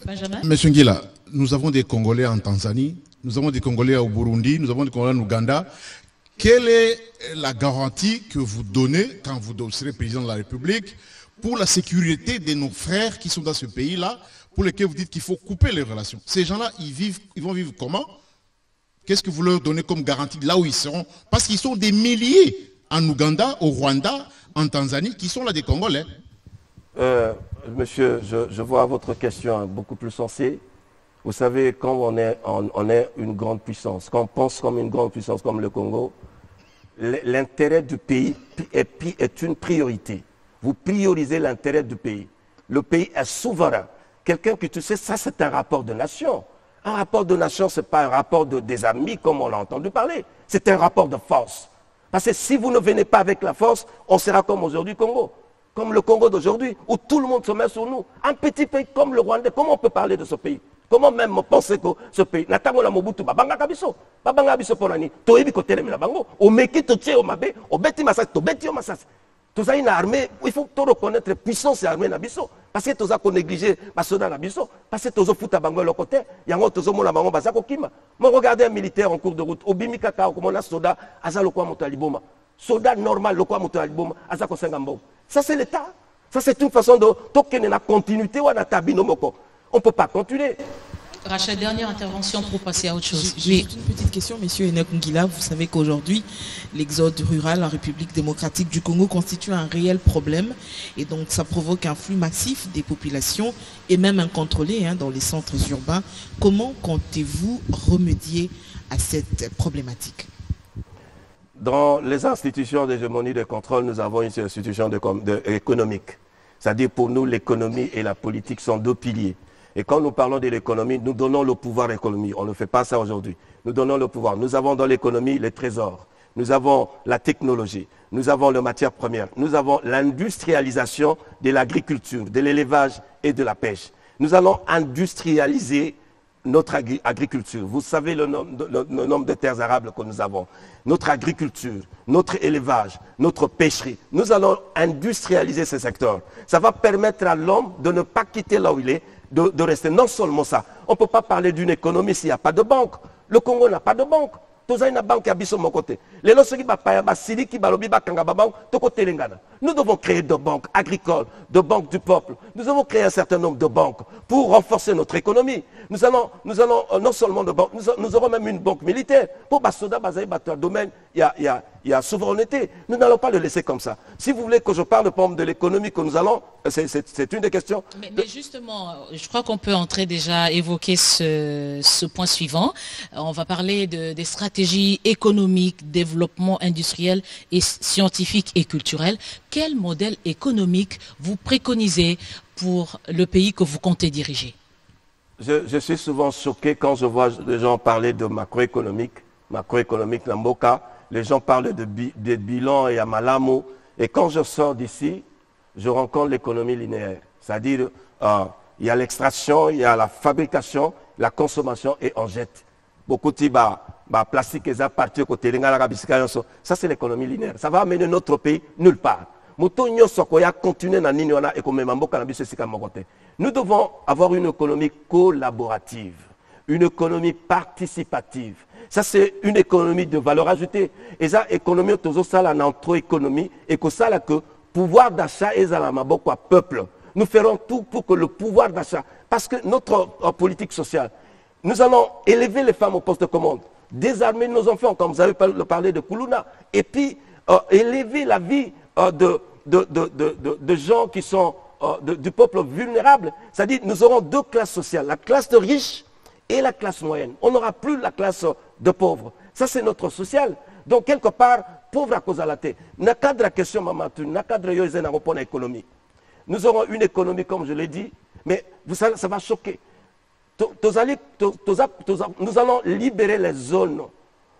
Benjamin Monsieur Ngila, nous avons des Congolais en Tanzanie, nous avons des Congolais au Burundi, nous avons des Congolais en Ouganda. Quelle est la garantie que vous donnez, quand vous serez président de la République, pour la sécurité de nos frères qui sont dans ce pays-là, pour lesquels vous dites qu'il faut couper les relations? Ces gens-là, ils vivent, ils vont vivre comment? Qu'est-ce que vous leur donnez comme garantie là où ils seront? Parce qu'ils sont des milliers en Ouganda, au Rwanda, en Tanzanie, qui sont là des Congolais. Euh, monsieur, je, je vois votre question beaucoup plus sensée. Vous savez, quand on est, on, on est une grande puissance, quand on pense comme une grande puissance comme le Congo, l'intérêt du pays est, est une priorité. Vous priorisez l'intérêt du pays. Le pays est souverain. Quelqu'un que tu sais, ça c'est un rapport de nation. Un rapport de nation, ce n'est pas un rapport de, des amis comme on l'a entendu parler. C'est un rapport de force. Parce que si vous ne venez pas avec la force, on sera comme aujourd'hui Congo. Comme le Congo d'aujourd'hui, où tout le monde se met sur nous. Un petit pays comme le Rwanda, comment on peut parler de ce pays ? Comment même penser que ce pays Natango la Mobutu babanga kabiso babanga biso ponani to ebi kotelemi na bango o meki to tie o mabe o beti masasi to beti o masasi to za une armée. Il faut to reconnaître puissance et armée na biso parce que to za ko négliger basoda na biso parce que to zo futa bango le côté yango to zo mona bango baza ko kima mo regarder un militaire en cours de route obimi kaka ko mona soda aza lokwa moto aliboma soda normal lokwa moto aliboma aza ko senga mbongo. Ça c'est l'état, ça c'est une façon de tokene na continuité wa na tabino moko. On ne peut pas continuer. Rachel, dernière intervention pour passer à autre chose. J'ai une petite question, monsieur Henock Ngila. Vous savez qu'aujourd'hui, l'exode rural en République démocratique du Congo constitue un réel problème. Et donc, ça provoque un flux massif des populations et même incontrôlé hein, dans les centres urbains. Comment comptez-vous remédier à cette problématique? Dans les institutions d'hégémonie de contrôle, nous avons une institution de, de, économique. C'est-à-dire, pour nous, l'économie et la politique sont deux piliers. Et quand nous parlons de l'économie, nous donnons le pouvoir à l'économie. On ne fait pas ça aujourd'hui. Nous donnons le pouvoir. Nous avons dans l'économie les trésors. Nous avons la technologie. Nous avons les matières premières. Nous avons l'industrialisation de l'agriculture, de l'élevage et de la pêche. Nous allons industrialiser notre agri- agriculture. Vous savez le nombre, le, le nombre de terres arables que nous avons. Notre agriculture, notre élevage, notre pêcherie. Nous allons industrialiser ces secteurs. Ça va permettre à l'homme de ne pas quitter là où il est, De, de rester. Non seulement ça, on ne peut pas parler d'une économie s'il n'y a pas de banque. Le Congo n'a pas de banque. Nous devons créer des banques agricoles, des banques du peuple. Nous devons créer un certain nombre de banques pour renforcer notre économie. Nous allons, nous allons non seulement de banques, nous, nous aurons même une banque militaire. Pour Basoda, Bazaï, Batua, domaine, il y a, y a, y a souveraineté. Nous n'allons pas le laisser comme ça. Si vous voulez que je parle de l'économie que nous allons, c'est une des questions. Mais, mais justement, je crois qu'on peut entrer déjà, évoquer ce, ce point suivant. On va parler de, des stratégies stratégie économique, développement industriel et scientifique et culturel. Quel modèle économique vous préconisez pour le pays que vous comptez diriger? Je, je suis souvent choqué quand je vois les gens parler de macroéconomique, macroéconomique Namboka, les gens parlent de, bi, de bilan et Amalamo. Et quand je sors d'ici, je rencontre l'économie linéaire. C'est-à-dire, euh, il y a l'extraction, il y a la fabrication, la consommation et on jette. Beaucoup de Bah, plastique, ça, c'est l'économie linéaire. Ça va amener notre pays nulle part. moto nyoso koya continuer na nini wana ekomema mboka na biso sika mokote. Nous devons avoir une économie collaborative, une économie participative. Ça c'est une économie de valeur ajoutée. Et ça économie tozo sala na entre économie et que ça là que pouvoir d'achat ezala maboko a peuple. Nous ferons tout pour que le pouvoir d'achat, parce que notre politique sociale, nous allons élever les femmes au poste de commande, désarmer nos enfants, comme vous avez parlé de Kuluna, et puis euh, élever la vie euh, de, de, de, de, de gens qui sont euh, de, du peuple vulnérable. C'est-à-dire nous aurons deux classes sociales, la classe de riches et la classe moyenne. On n'aura plus la classe de pauvres. Ça, c'est notre social. Donc, quelque part, pauvre à cause à la tête. Nakadra la question, maman, tu nakadra yoizen à répondre à l'économie. Nous aurons une économie, comme je l'ai dit, mais vous savez, ça va choquer. Nous allons libérer les zones.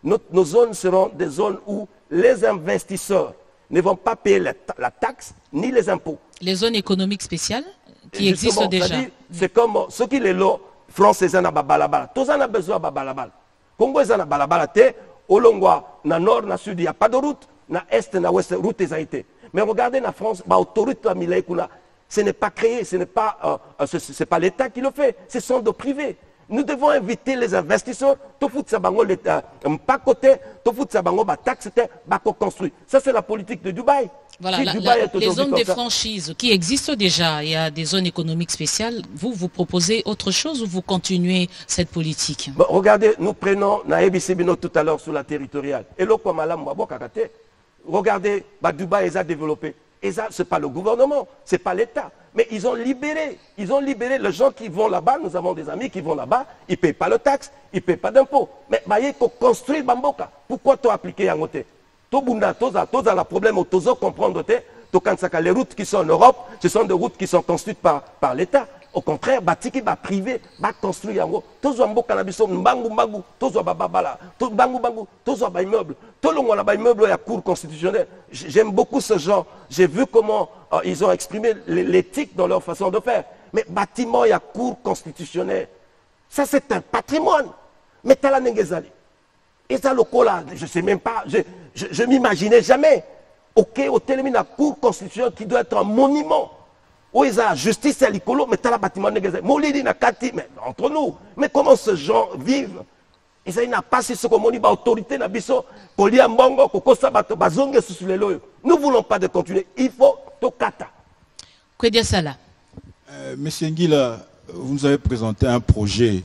Nos, nos zones seront des zones où les investisseurs ne vont pas payer la, la taxe ni les impôts. Les zones économiques spéciales qui existent déjà. C'est comme ceux qui les lots français à Babalabala. Tous en a besoin à Babalabala. Congo est à Babalabala. Au Longwa, dans le nord, dans le sud, il n'y a pas de route. Dans l'est, dans l'ouest, route est été. Mais regardez la France, l'autoroute, la Milaïkouna, ce n'est pas créé, ce n'est pas, euh, ce, ce, pas l'État qui le fait, ce sont des privés. Nous devons inviter les investisseurs, tout fout sabango l'État, pas côté, tout fout sabango, bah taxe, bah construit. Ça c'est la politique de Dubaï. Voilà, la, Dubaï la, les zones de franchise qui existent déjà, il y a des zones économiques spéciales, vous, vous proposez autre chose ou vous continuez cette politique? Bon, regardez, nous prenons Naebi Sebino tout à l'heure sur la territoriale. Et là, comme Alain Mouabo Kakate, regardez, bah, Dubaï, ils ont développé. Et ça, ce n'est pas le gouvernement, ce n'est pas l'État. Mais ils ont libéré, ils ont libéré les gens qui vont là-bas. Nous avons des amis qui vont là-bas, ils ne payent pas le taxe, ils ne payent pas d'impôts. Mais bah, il faut construire Bamboka. Pourquoi tu as appliqué à côté? Tout le problème, tu as comprendre que les routes qui sont en Europe, ce sont des routes qui sont construites par, par l'État. Au contraire, Batiki va privé, va construire. Tous les cannabis, bangu bangu, tous les bababala, tous bangu bangu, tous les immeubles, tous les immeubles à la Cour constitutionnelle. J'aime beaucoup ce genre. J'ai vu comment euh, ils ont exprimé l'éthique dans leur façon de faire. Mais bâtiment à la Cour constitutionnelle, ça c'est un patrimoine. Mais t'as la négézali. Et ça le cola, je sais même pas, je, je, je m'imaginais jamais. Ok, au télémine la Cour constitutionnelle qui doit être un monument. Oui, la justice à l'écolo, mais t'as la bâtiment négocié. Molidi n'a kati, mais entre nous, mais comment ce genre vivent? Et ça, il n'a pas si ce qu'on dit, l'autorité n'a pas si ce qu'on dit, nous ne voulons pas de continuer. Il faut tokata. Kwediasiala. Monsieur Ngila, vous nous avez présenté un projet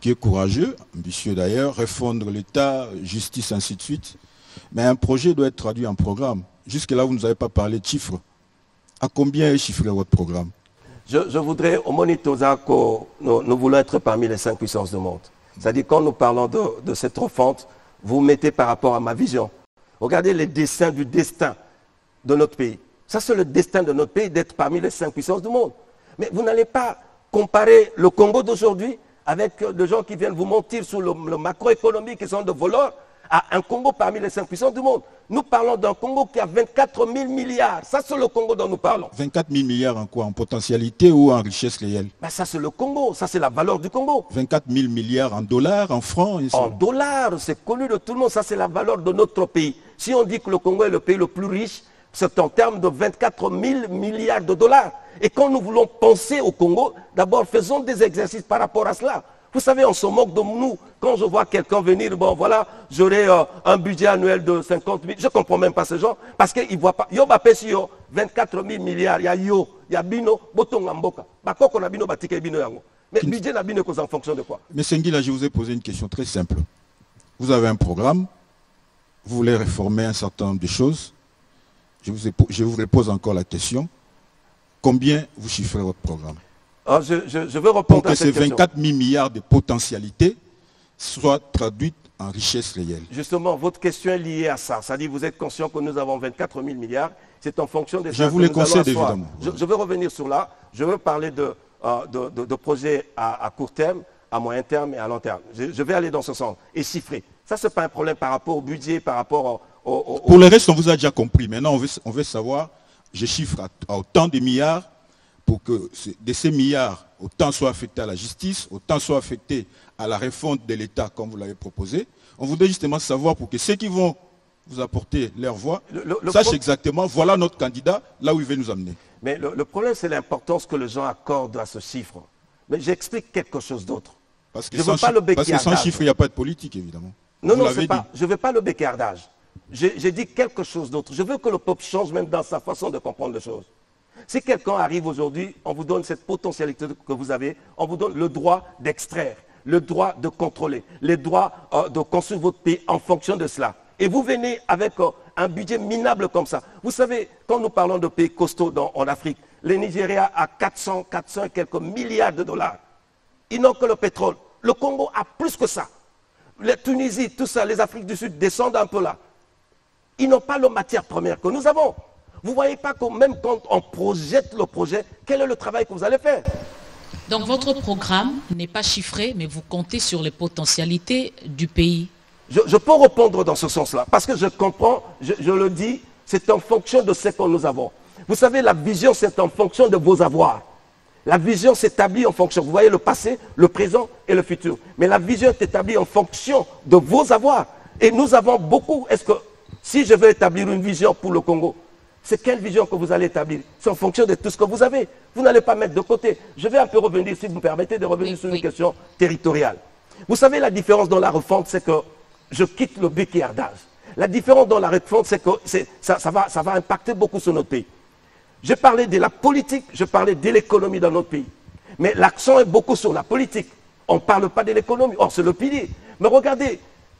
qui est courageux, ambitieux d'ailleurs, refondre l'État, justice, ainsi de suite. Mais un projet doit être traduit en programme. Jusque-là, vous ne nous avez pas parlé de chiffres. À combien est chiffré votre programme? Je, je voudrais, au Monitosa, que nous, nous voulons être parmi les cinq puissances du monde. C'est-à-dire, quand nous parlons de, de cette refonte, vous mettez par rapport à ma vision. Regardez les dessins du destin de notre pays. Ça, c'est le destin de notre pays d'être parmi les cinq puissances du monde. Mais vous n'allez pas comparer le Congo d'aujourd'hui avec des gens qui viennent vous mentir sur le, le macroéconomique, qui sont de voleurs, à un Congo parmi les cinq puissances du monde. Nous parlons d'un Congo qui a vingt-quatre mille milliards. Ça, c'est le Congo dont nous parlons. vingt-quatre mille milliards en quoi? En potentialité ou en richesse réelle? Ben, ça, c'est le Congo. Ça, c'est la valeur du Congo. vingt-quatre mille milliards en dollars, en francs? En dollars, c'est connu de tout le monde. Ça, c'est la valeur de notre pays. Si on dit que le Congo est le pays le plus riche, c'est en termes de vingt-quatre mille milliards de dollars. Et quand nous voulons penser au Congo, d'abord, faisons des exercices par rapport à cela. Vous savez, on se moque de nous. Quand je vois quelqu'un venir, bon voilà, j'aurai euh, un budget annuel de cinquante mille. Je ne comprends même pas ces gens, parce qu'ils ne voient pas. Yo bapesio, vingt-quatre mille milliards, il y a yo, il y a bino, botongamboka. Bakoko na bino, batike bino yango. Mais budget na bino, en fonction de quoi? Monsieur Ngila, je vous ai posé une question très simple. Vous avez un programme, vous voulez réformer un certain nombre de choses. Je vous, ai, je vous repose encore la question. Combien vous chiffrez votre programme? Alors je, je, je veux répondre à cette question. Pour que ces vingt-quatre mille milliards de potentialités soient traduites en richesse réelle. Justement, votre question est liée à ça. C'est-à-dire, vous êtes conscient que nous avons vingt-quatre mille milliards. C'est en fonction des... Je vous les concède, évidemment. Je, je veux revenir sur là. Je veux parler de, euh, de, de, de projets à, à court terme, à moyen terme et à long terme. Je, je vais aller dans ce sens et chiffrer. Ça, ce n'est pas un problème par rapport au budget, par rapport au... au, au Pour le reste, on vous a déjà compris. Maintenant, on veut, on veut savoir, je chiffre à, à autant de milliards, pour que de ces milliards, autant soient affectés à la justice, autant soient affectés à la refonte de l'État, comme vous l'avez proposé. On voudrait justement savoir pour que ceux qui vont vous apportez leur voix, le, le, sache le... exactement, voilà notre candidat, là où il veut nous amener. Mais le, le problème, c'est l'importance que les gens accordent à ce chiffre. Mais j'explique quelque chose d'autre. Parce que je sans, veux pas le parce que sans chiffre, il n'y a pas de politique, évidemment. Non, vous non, c'est pas, je ne veux pas le bécardage. J'ai dit quelque chose d'autre. Je veux que le peuple change même dans sa façon de comprendre les choses. Si quelqu'un arrive aujourd'hui, on vous donne cette potentialité que vous avez, on vous donne le droit d'extraire, le droit de contrôler, le droit euh, de construire votre pays en fonction de cela. Et vous venez avec euh, un budget minable comme ça. Vous savez, quand nous parlons de pays costauds dans, en Afrique, le Nigeria a quatre cents, quatre cents et quelques milliards de dollars. Ils n'ont que le pétrole. Le Congo a plus que ça. La Tunisie, tout ça, les Afriques du Sud descendent un peu là. Ils n'ont pas la matière première que nous avons. Vous ne voyez pas que même quand on projette le projet, quel est le travail que vous allez faire? Donc votre programme n'est pas chiffré, mais vous comptez sur les potentialités du pays. Je, je peux répondre dans ce sens-là, parce que je comprends, je, je le dis, c'est en fonction de ce que nous avons. Vous savez, la vision, c'est en fonction de vos avoirs. La vision s'établit en fonction, vous voyez, le passé, le présent et le futur. Mais la vision est établie en fonction de vos avoirs. Et nous avons beaucoup. Est-ce que si je veux établir une vision pour le Congo, c'est quelle vision que vous allez établir? C'est en fonction de tout ce que vous avez. Vous n'allez pas mettre de côté. Je vais un peu revenir, si vous me permettez, de revenir oui, sur oui. une question territoriale. Vous savez, la différence dans la refonte, c'est que je quitte le béquillardage. La différence dans la refonte, c'est que ça, ça, va, ça va impacter beaucoup sur notre pays. Je parlais de la politique, je parlais de l'économie dans notre pays. Mais l'accent est beaucoup sur la politique. On ne parle pas de l'économie. Or, c'est le pilier. Mais regardez...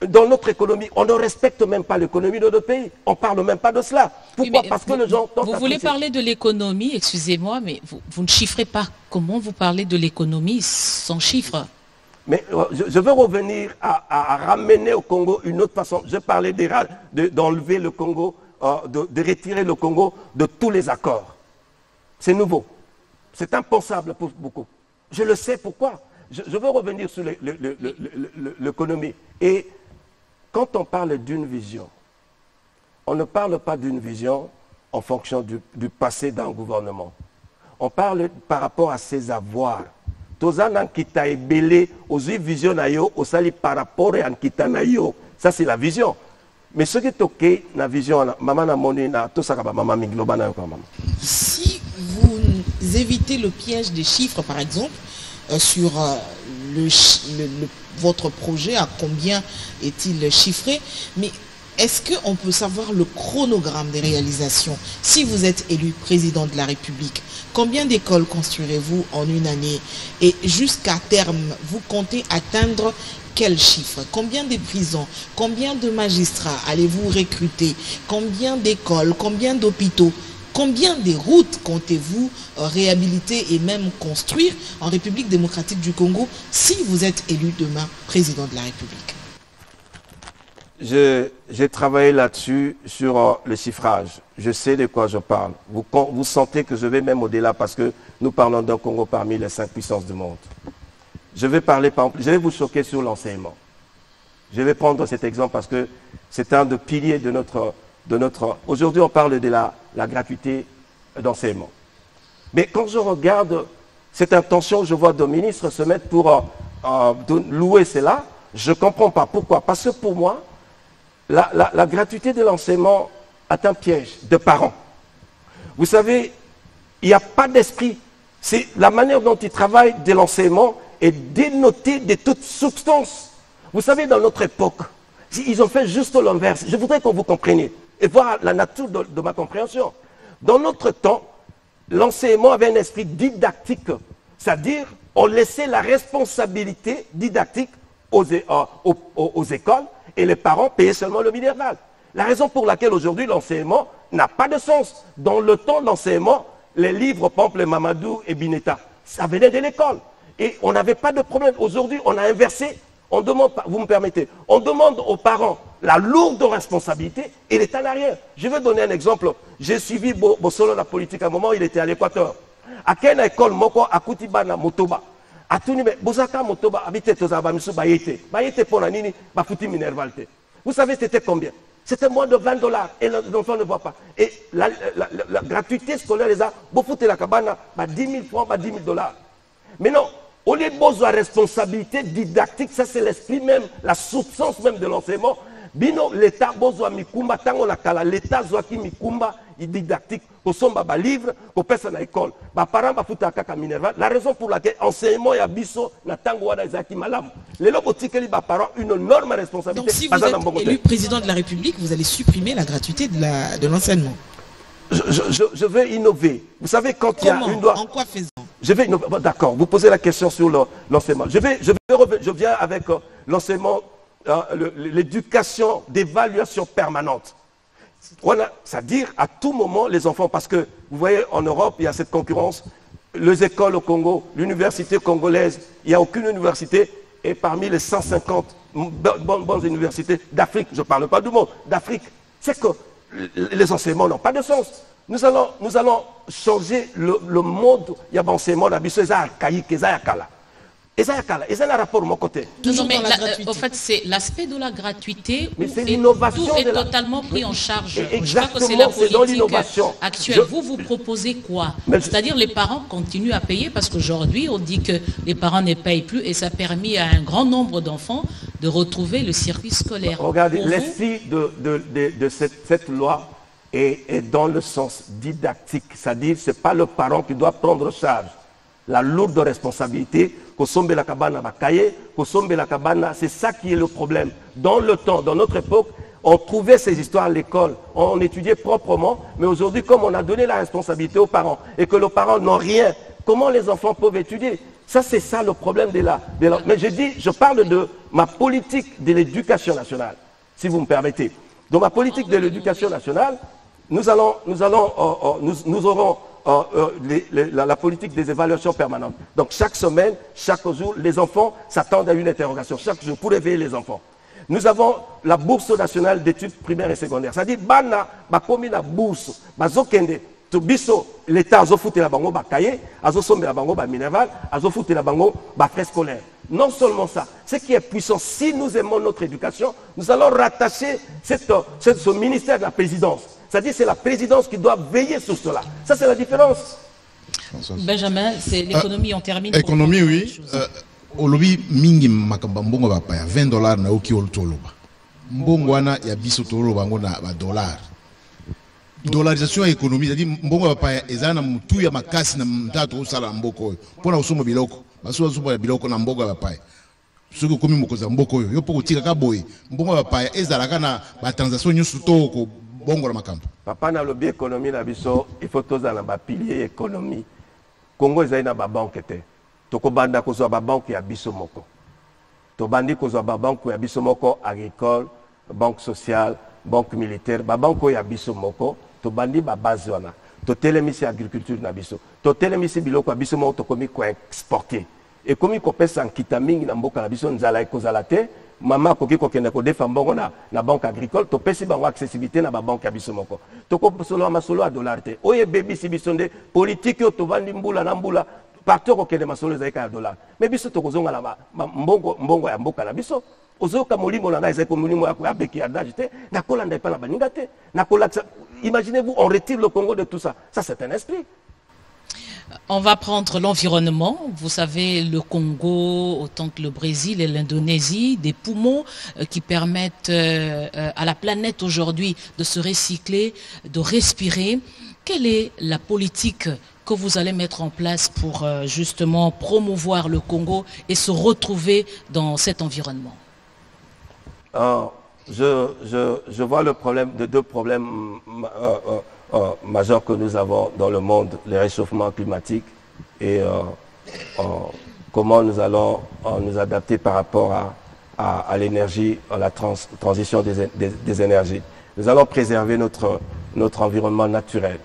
Dans notre économie, on ne respecte même pas l'économie de notre pays. On ne parle même pas de cela. Pourquoi? Parce que les gens... Vous voulez parler de l'économie, excusez-moi, mais vous, vous ne chiffrez pas. Comment vous parlez de l'économie sans chiffres? Mais je, je veux revenir à, à, à ramener au Congo une autre façon. Je parlais d'enlever de, le Congo, euh, de, de retirer le Congo de tous les accords. C'est nouveau. C'est impensable pour beaucoup. Je le sais pourquoi. Je, je veux revenir sur l'économie. Et... Quand on parle d'une vision, on ne parle pas d'une vision en fonction du, du passé d'un gouvernement. On parle par rapport à ses avoirs. Ça, c'est la vision. Mais ce qui est OK, la vision, si vous évitez le piège des chiffres, par exemple, euh, sur euh, le, le, le votre projet, à combien est-il chiffré? Mais est-ce qu'on peut savoir le chronogramme des réalisations? Si vous êtes élu président de la République, combien d'écoles construirez-vous en une année? Et jusqu'à terme, vous comptez atteindre quel chiffre? Combien de prisons? Combien de magistrats allez-vous recruter? Combien d'écoles? Combien d'hôpitaux? Combien des routes comptez-vous réhabiliter et même construire en République démocratique du Congo si vous êtes élu demain président de la République? J'ai travaillé là-dessus sur le chiffrage. Je sais de quoi je parle. Vous, vous sentez que je vais même au-delà parce que nous parlons d'un Congo parmi les cinq puissances du monde. Je vais parler, par exemple, je vais vous choquer sur l'enseignement. Je vais prendre cet exemple parce que c'est un des piliers de notre... de notre... Aujourd'hui, on parle de la, la gratuité d'enseignement. Mais quand je regarde cette intention, je vois des ministres se mettre pour euh, euh, louer cela, je ne comprends pas. Pourquoi? Parce que pour moi, la, la, la gratuité de l'enseignement est un piège de parents. Vous savez, il n'y a pas d'esprit. C'est la manière dont ils travaillent de l'enseignement est dénotée de toute substance. Vous savez, dans notre époque, ils ont fait juste l'inverse. Je voudrais que vous compreniez et voir la nature de, de ma compréhension. Dans notre temps, l'enseignement avait un esprit didactique, c'est-à-dire on laissait la responsabilité didactique aux, euh, aux, aux, aux écoles et les parents payaient seulement le minéral. La raison pour laquelle aujourd'hui l'enseignement n'a pas de sens. Dans le temps, l'enseignement, les livres, par exemple, les Mamadou et Bineta, ça venait de l'école et on n'avait pas de problème. Aujourd'hui, on a inversé. On demande, vous me permettez, on demande aux parents la lourde responsabilité et il est à l'arrière. Je vais donner un exemple. J'ai suivi Bossolo la politique à un moment, il était à l'Équateur. À quelle école, Moko, à Koutibana, Moutamba, à Tunime, Bozaka, Moutamba, habité Tozaba, Missou, Bayete, Bayete pour la Nini, Bafouti Minervalte. Vous savez, c'était combien? C'était moins de vingt dollars et l'enfant ne voit pas. Et la, la, la, la gratuité scolaire, les a, Bofouti la Cabana, bah dix mille francs, bah dix mille dollars. Mais non! Au lieu de la responsabilité didactique, ça c'est l'esprit même, la substance même de l'enseignement. Bino l'État bozoa mikumba tango la kala l'État zoaki mikumba didactique au somba ba livre au pesa na école ba parents ba futa kaka minerva la raison pour laquelle enseignement ya biso na tango wana ezaki malamu lelo botikeli ba parents une énorme responsabilité. Donc si vous êtes élu président de la République, vous allez supprimer la gratuité de la de l'enseignement. Je, je, je vais innover. Vous savez, quand il y a une loi... En quoi faisant? Je vais innover. Bon, d'accord, vous posez la question sur l'enseignement. Le, je, vais, je, vais, je viens avec euh, l'enseignement, euh, l'éducation d'évaluation permanente. Voilà, c'est-à-dire à tout moment, les enfants, parce que vous voyez, en Europe, il y a cette concurrence. Les écoles au Congo, l'université congolaise, il n'y a aucune université. Et parmi les cent cinquante bonnes, bonnes universités d'Afrique, je ne parle pas du monde, d'Afrique, c'est que... les enseignements n'ont pas de sens. Nous allons, nous allons changer le, le monde. Il y a enseignement d'habitude, c'est archaïque, c'est archaïque. Et ça, c'est un rapport de mon côté. Non, non, mais la, la, en fait, c'est l'aspect de la gratuité mais où est, tout est la... totalement pris en charge. Et exactement, c'est dans l'innovation actuelle. Je... Vous, vous proposez quoi? C'est-à-dire les parents continuent à payer parce qu'aujourd'hui, on dit que les parents ne payent plus et ça a permis à un grand nombre d'enfants de retrouver le circuit scolaire. Bah, regardez, l'esprit de, de, de, de cette, cette loi est, est dans le sens didactique. C'est-à-dire que ce n'est pas le parent qui doit prendre charge la lourde responsabilité. C'est ça qui est le problème. Dans le temps, dans notre époque, on trouvait ces histoires à l'école, on étudiait proprement, mais aujourd'hui, comme on a donné la responsabilité aux parents et que les parents n'ont rien, comment les enfants peuvent étudier? Ça, c'est ça le problème de la... De la... Mais je dis, je parle de ma politique de l'éducation nationale, si vous me permettez. Dans ma politique de l'éducation nationale, nous, allons, nous, allons, euh, euh, nous, nous aurons... Euh, euh, les, les, la, la politique des évaluations permanentes. Donc chaque semaine, chaque jour, les enfants s'attendent à une interrogation, chaque jour, pour éveiller les enfants. Nous avons la bourse nationale d'études primaires et secondaires. C'est-à-dire, bana, bakomi la bourse, bazokende, tubiso, l'État azofoute la bango ba kaye, azosome la bango ba minerval, azofoute la bango ba frais scolaire. Non seulement ça, ce qui est puissant, si nous aimons notre éducation, nous allons rattacher cette, cette, ce ministère de la présidence. C'est-à-dire que c'est la présidence qui doit veiller sur cela. Ça, c'est la différence. Benjamin, c'est l'économie, euh, on termine. L'économie, oui. Au lobby, mingi makambambongo bapaya, vingt dollars na oki olutoloba. Mbongo wana ya biso toloba ngo na ba dollar. Dollarisation ya économie, c'est-à-dire mbongo bapaya ezana mutu ya makasi na mtato osala mboko. Pona osoma biloko, baso osoma biloko na mbongo bapaya. Soki komi mokoza mboko yo, yo poko tika ka boy. Mbongo bapaya ezalaka na ba transaction nyusu toko. Papa na lobby économie na biso il faut tozala ba pilier économie. Congo ezali na ba banque te. Tokobanda kozwa ba banque ya biso moko. Tobandi kozwa ba banque ya biso moko agricole, banque sociale, banque militaire, ba banque ya biso moko, tobandi ba base wana. Totelemisi agriculture na biso. Totelemisi biloko ya biso moko tokomi ko exporter. Et komi ko pesa nkita mingi na mboka na biso nzala ekozala te. Maman koki kokenda ko defambo na na banque agricole to pesi bango accessibilité na ba banque abiso moko to ko solo masolo a dollar te oye baby si bisonde politique to vandi mbula na mbula partout kokenda masolo za ka dollar mais biso to kozonga la mbongo mbongo ya mboka na biso ozoka molimo na za ko molimo ya ko abeki ya dajite na kola ndai pa na baninga te na kola. Imaginez-vous, on retire le Congo de tout ça. Ça, c'est un esprit. On va prendre l'environnement. Vous savez, le Congo, autant que le Brésil et l'Indonésie, des poumons qui permettent à la planète aujourd'hui de se recycler, de respirer. Quelle est la politique que vous allez mettre en place pour justement promouvoir le Congo et se retrouver dans cet environnement? Alors, je, je, je vois le problème de deux problèmes euh, euh, Euh, majeur que nous avons dans le monde, le réchauffement climatique et euh, euh, comment nous allons euh, nous adapter par rapport à, à, à l'énergie, à la trans, transition des, des, des énergies. Nous allons préserver notre, notre environnement naturel,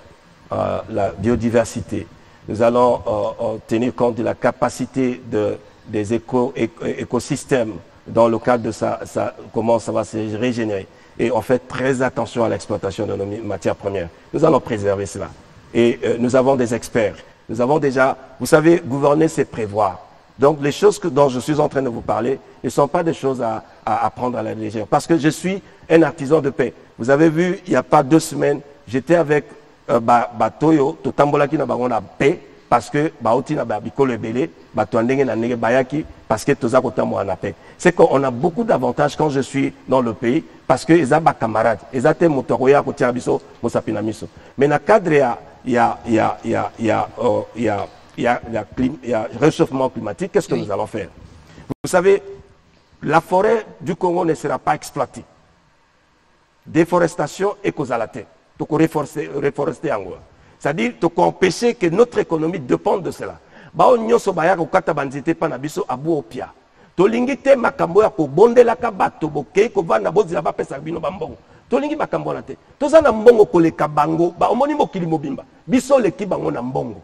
euh, la biodiversité. Nous allons euh, tenir compte de la capacité de, des éco, éco, écosystèmes dans le cadre de sa, sa, comment ça va se régénérer. Et on fait très attention à l'exploitation de nos matières premières. Nous allons préserver cela. Et euh, nous avons des experts. Nous avons déjà... Vous savez, gouverner, c'est prévoir. Donc, les choses que, dont je suis en train de vous parler ne sont pas des choses à, à, à prendre à la légère. Parce que je suis un artisan de paix. Vous avez vu, il n'y a pas deux semaines, j'étais avec euh, Batoyo, Totambola qui n'a pas de paix, parce que parce que c'est qu'on a beaucoup d'avantages quand je suis dans le pays parce que ils ont des camarades, ils ont des motoroya qui tirent biso, mosapinamiso. Mais dans le cadre il y a il y a il y a il y a il y a il y a il y a réchauffement climatique. Qu'est-ce que nous allons faire? Vous savez, la forêt du Congo ne sera pas exploitée. Déforestation et cause à la terre. Donc réforcer, réforester en gros. C'est-à-dire qu'on empêcher que notre économie dépende de cela. Bao nyoso baya ko kata banzite panabiso abu opia. Tolingi te makambo ya ko bondela ka bato boke ko vanda bozila ba pesa bino bambongo. Tolingi makambo na te. Toza na mbongo ko le kabango ba omoni mokili mobimba. Biso le kibango na mbongo.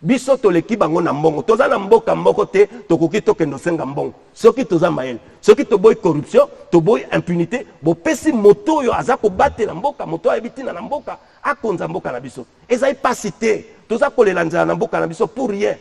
Biso to le kibango na mbongo. Toza na mboka mboko te tokoki to kendo senga mbongo. Soki toza mael. Soki to boy corruption, to boy impunité, bo pesi moto yo azako bate na mboka, moto abitina na mboka. Akonza mboka na biso ezai pas cité toza kolela nzala na mboka na biso pour rien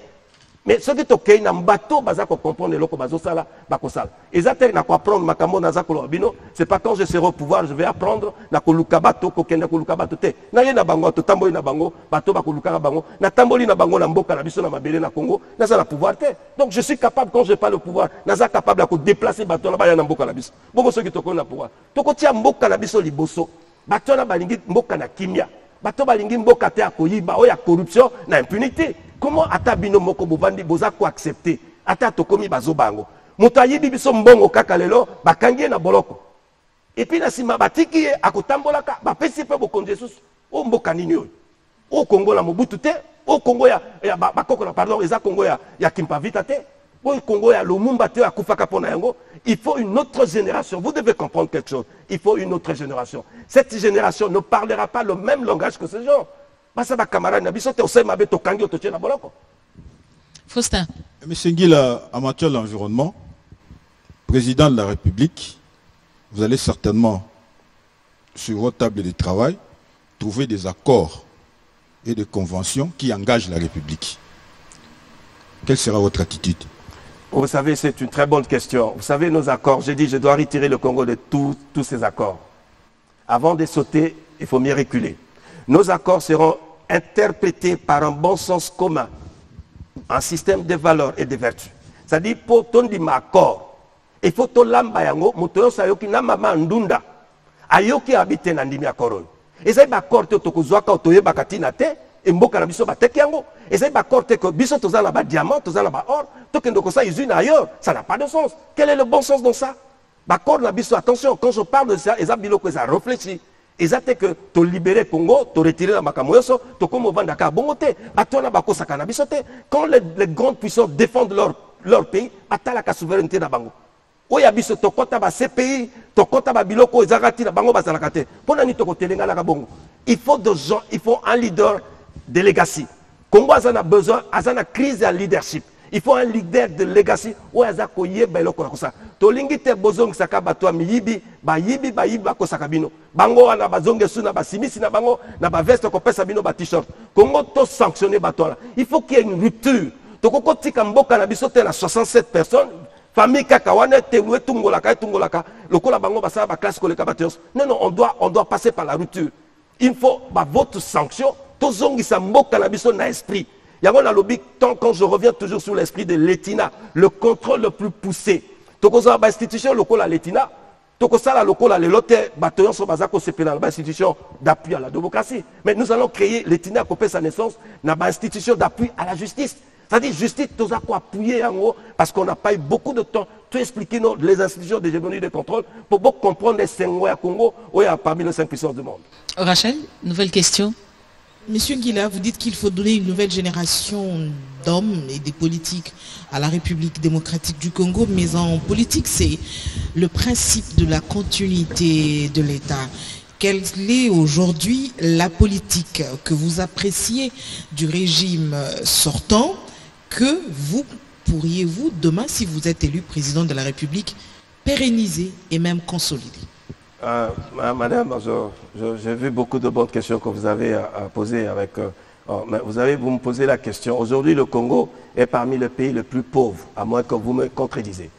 mais soki tokei na mbato baza ko comprendre eloko bazosala bakosala ezate na ko apprendre makambo na zakolo bino c'est pas quand je serai au pouvoir je vais apprendre na ko lukabato ko kenda ko lukabato te na ye na bango to tamboli na bango bato ba ko lukaka bango na tamboli na bango na mboka na biso na mabele na Congo na za la pouvoir te donc je suis capable quand je parle au pouvoir na za capable ko déplacer bato na ba ya na mboka na biso boko soki tokona pouvoir tokotia mboka na biso liboso bato na balingi mboka na kimia bato balingi mboka te akoyiba oya corruption na impunité comment ata bino moko bovandi boza ko accepter ata tokomi bazo bango moto ayibi biso mbongo kaka lelo bakangie na boloko et puis na sima batiki ye akotambolaka bapesi pe bokonde Jesus o mboka nini oyo o Congo la Mobutu te o Congo ya, ya bakoko na pardon eza Congo ya, ya Kimpavita te o Congo ya Lumumba te akufaka pona yango. Il faut une autre génération. Vous devez comprendre quelque chose. Il faut une autre génération. Cette génération ne parlera pas le même langage que ces gens. Faustin. Monsieur Ngila, en matière d'environnement, président de la République, vous allez certainement, sur votre table de travail, trouver des accords et des conventions qui engagent la République. Quelle sera votre attitude ? Vous savez, c'est une très bonne question. Vous savez, nos accords, j'ai dit, je dois retirer le Congo de tout, tous ces accords. Avant de sauter, il faut mieux reculer. Nos accords seront interprétés par un bon sens commun, un système de valeurs et de vertus. C'est-à-dire, pour ton dima accord, il faut ton lambayango, moutoyo sayoki na mama ndunda, ayoki habite nandimi akoro. Et ça, il y a un accord, tokozwaka, otoye bakatina te, et mboka na biso bateki yango et ça ba korte que biso toza na ba diamant toza na ba or to kendo ko ça usine ailleurs ça n'a pas de sens. Quel est le bon sens dans ça? Ba korte na biso attention quand je parle de ça et ça biloko ça réfléchit et ça te que to libérer Congo to retirer la makamoyoso to komo vanda ka bongote ba to na ba ko saka na biso te quand les, les grandes puissances défendent leur leur pays atala ka souveraineté na bango oya biso to kota ba C P I to kota ba biloko ezakati na bango bazalaka te pona ni to kotelenga na ka bongo. Il faut des gens, il faut un leader de legacy. Congo a besoin, a une crise de leadership. Il faut un leader de legacy. Ou a ça koyé belo ko ça. Tolingi te bozong saka bato miyibi, ba yibi ba yibi ko saka bino. Bango na bazonge suna ba simisi na bango na ba veste ko pesa bino ba t-shirt. Congo to sanctionner bato là. Il faut qu'il y ait une rupture. To ko kotika mboka na biso te na soixante-sept personnes, famille kaka wana te lwe tungola ka tungola ka. Lokola bango ba sala ba classe ko le kabateurs. Non non, on doit on doit passer par la rupture. Il faut ba votre sanction. Tozongi sa mboka na biso na esprit. Yango na lobi tant quand je reviens toujours sur l'esprit de l'Etina, le contrôle le plus poussé. Tokoza ba institution lokola l'Etina, tokosala lokola le lote batoyon so bazako sepela ba institution d'appui à la démocratie. Mais nous allons créer l'Etina kopé sa naissance na ba institution d'appui à la justice. C'est-à-dire justice tozako appuyer yango parce qu'on n'a pas eu beaucoup de temps tout expliquer nos les institutions de gestion de contrôle pour beaucoup comprendre les cinq mois à Congo ou parmi les cinq puissances du monde. Rachel, nouvelle question. Monsieur Ngila, vous dites qu'il faut donner une nouvelle génération d'hommes et des politiques à la République démocratique du Congo, mais en politique, c'est le principe de la continuité de l'État. Quelle est aujourd'hui la politique que vous appréciez du régime sortant que vous pourriez-vous, demain, si vous êtes élu président de la République, pérenniser et même consolider? Euh, madame, j'ai vu beaucoup de bonnes questions que vous avez à, à poser avec. Euh, vous, avez, vous me posez la question. Aujourd'hui, le Congo est parmi les pays les plus pauvres, à moins que vous me contredisiez.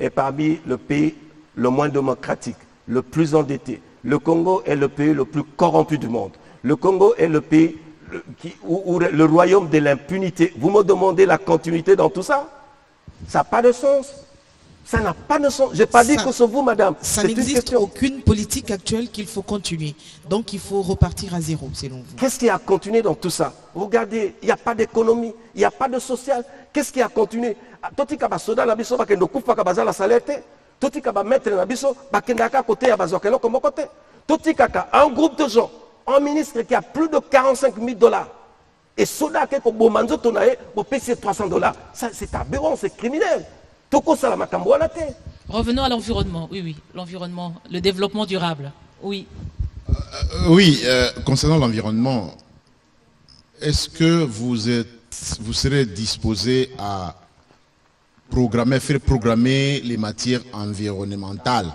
Est parmi le pays le moins démocratique, le plus endetté. Le Congo est le pays le plus corrompu du monde. Le Congo est le pays qui, ou, ou le royaume de l'impunité. Vous me demandez la continuité dans tout ça? Ça n'a pas de sens. Ça n'a pas de sens. Je n'ai pas dit Kosovo, madame. Ça n'existe aucune politique actuelle qu'il faut continuer. Donc il faut repartir à zéro, selon vous. Qu'est-ce qui a continué dans tout ça? Regardez, il n'y a pas d'économie, il n'y a pas de social. Qu'est-ce qui a continué? Un groupe de gens, un ministre qui a plus de quarante-cinq mille dollars. Et soda qui est trois cents dollars. C'est aberrant, c'est criminel. Revenons à l'environnement, oui, oui, l'environnement, le développement durable, oui. Euh, oui, euh, concernant l'environnement, est-ce que vous, êtes, vous serez disposé à programmer, faire programmer les matières environnementales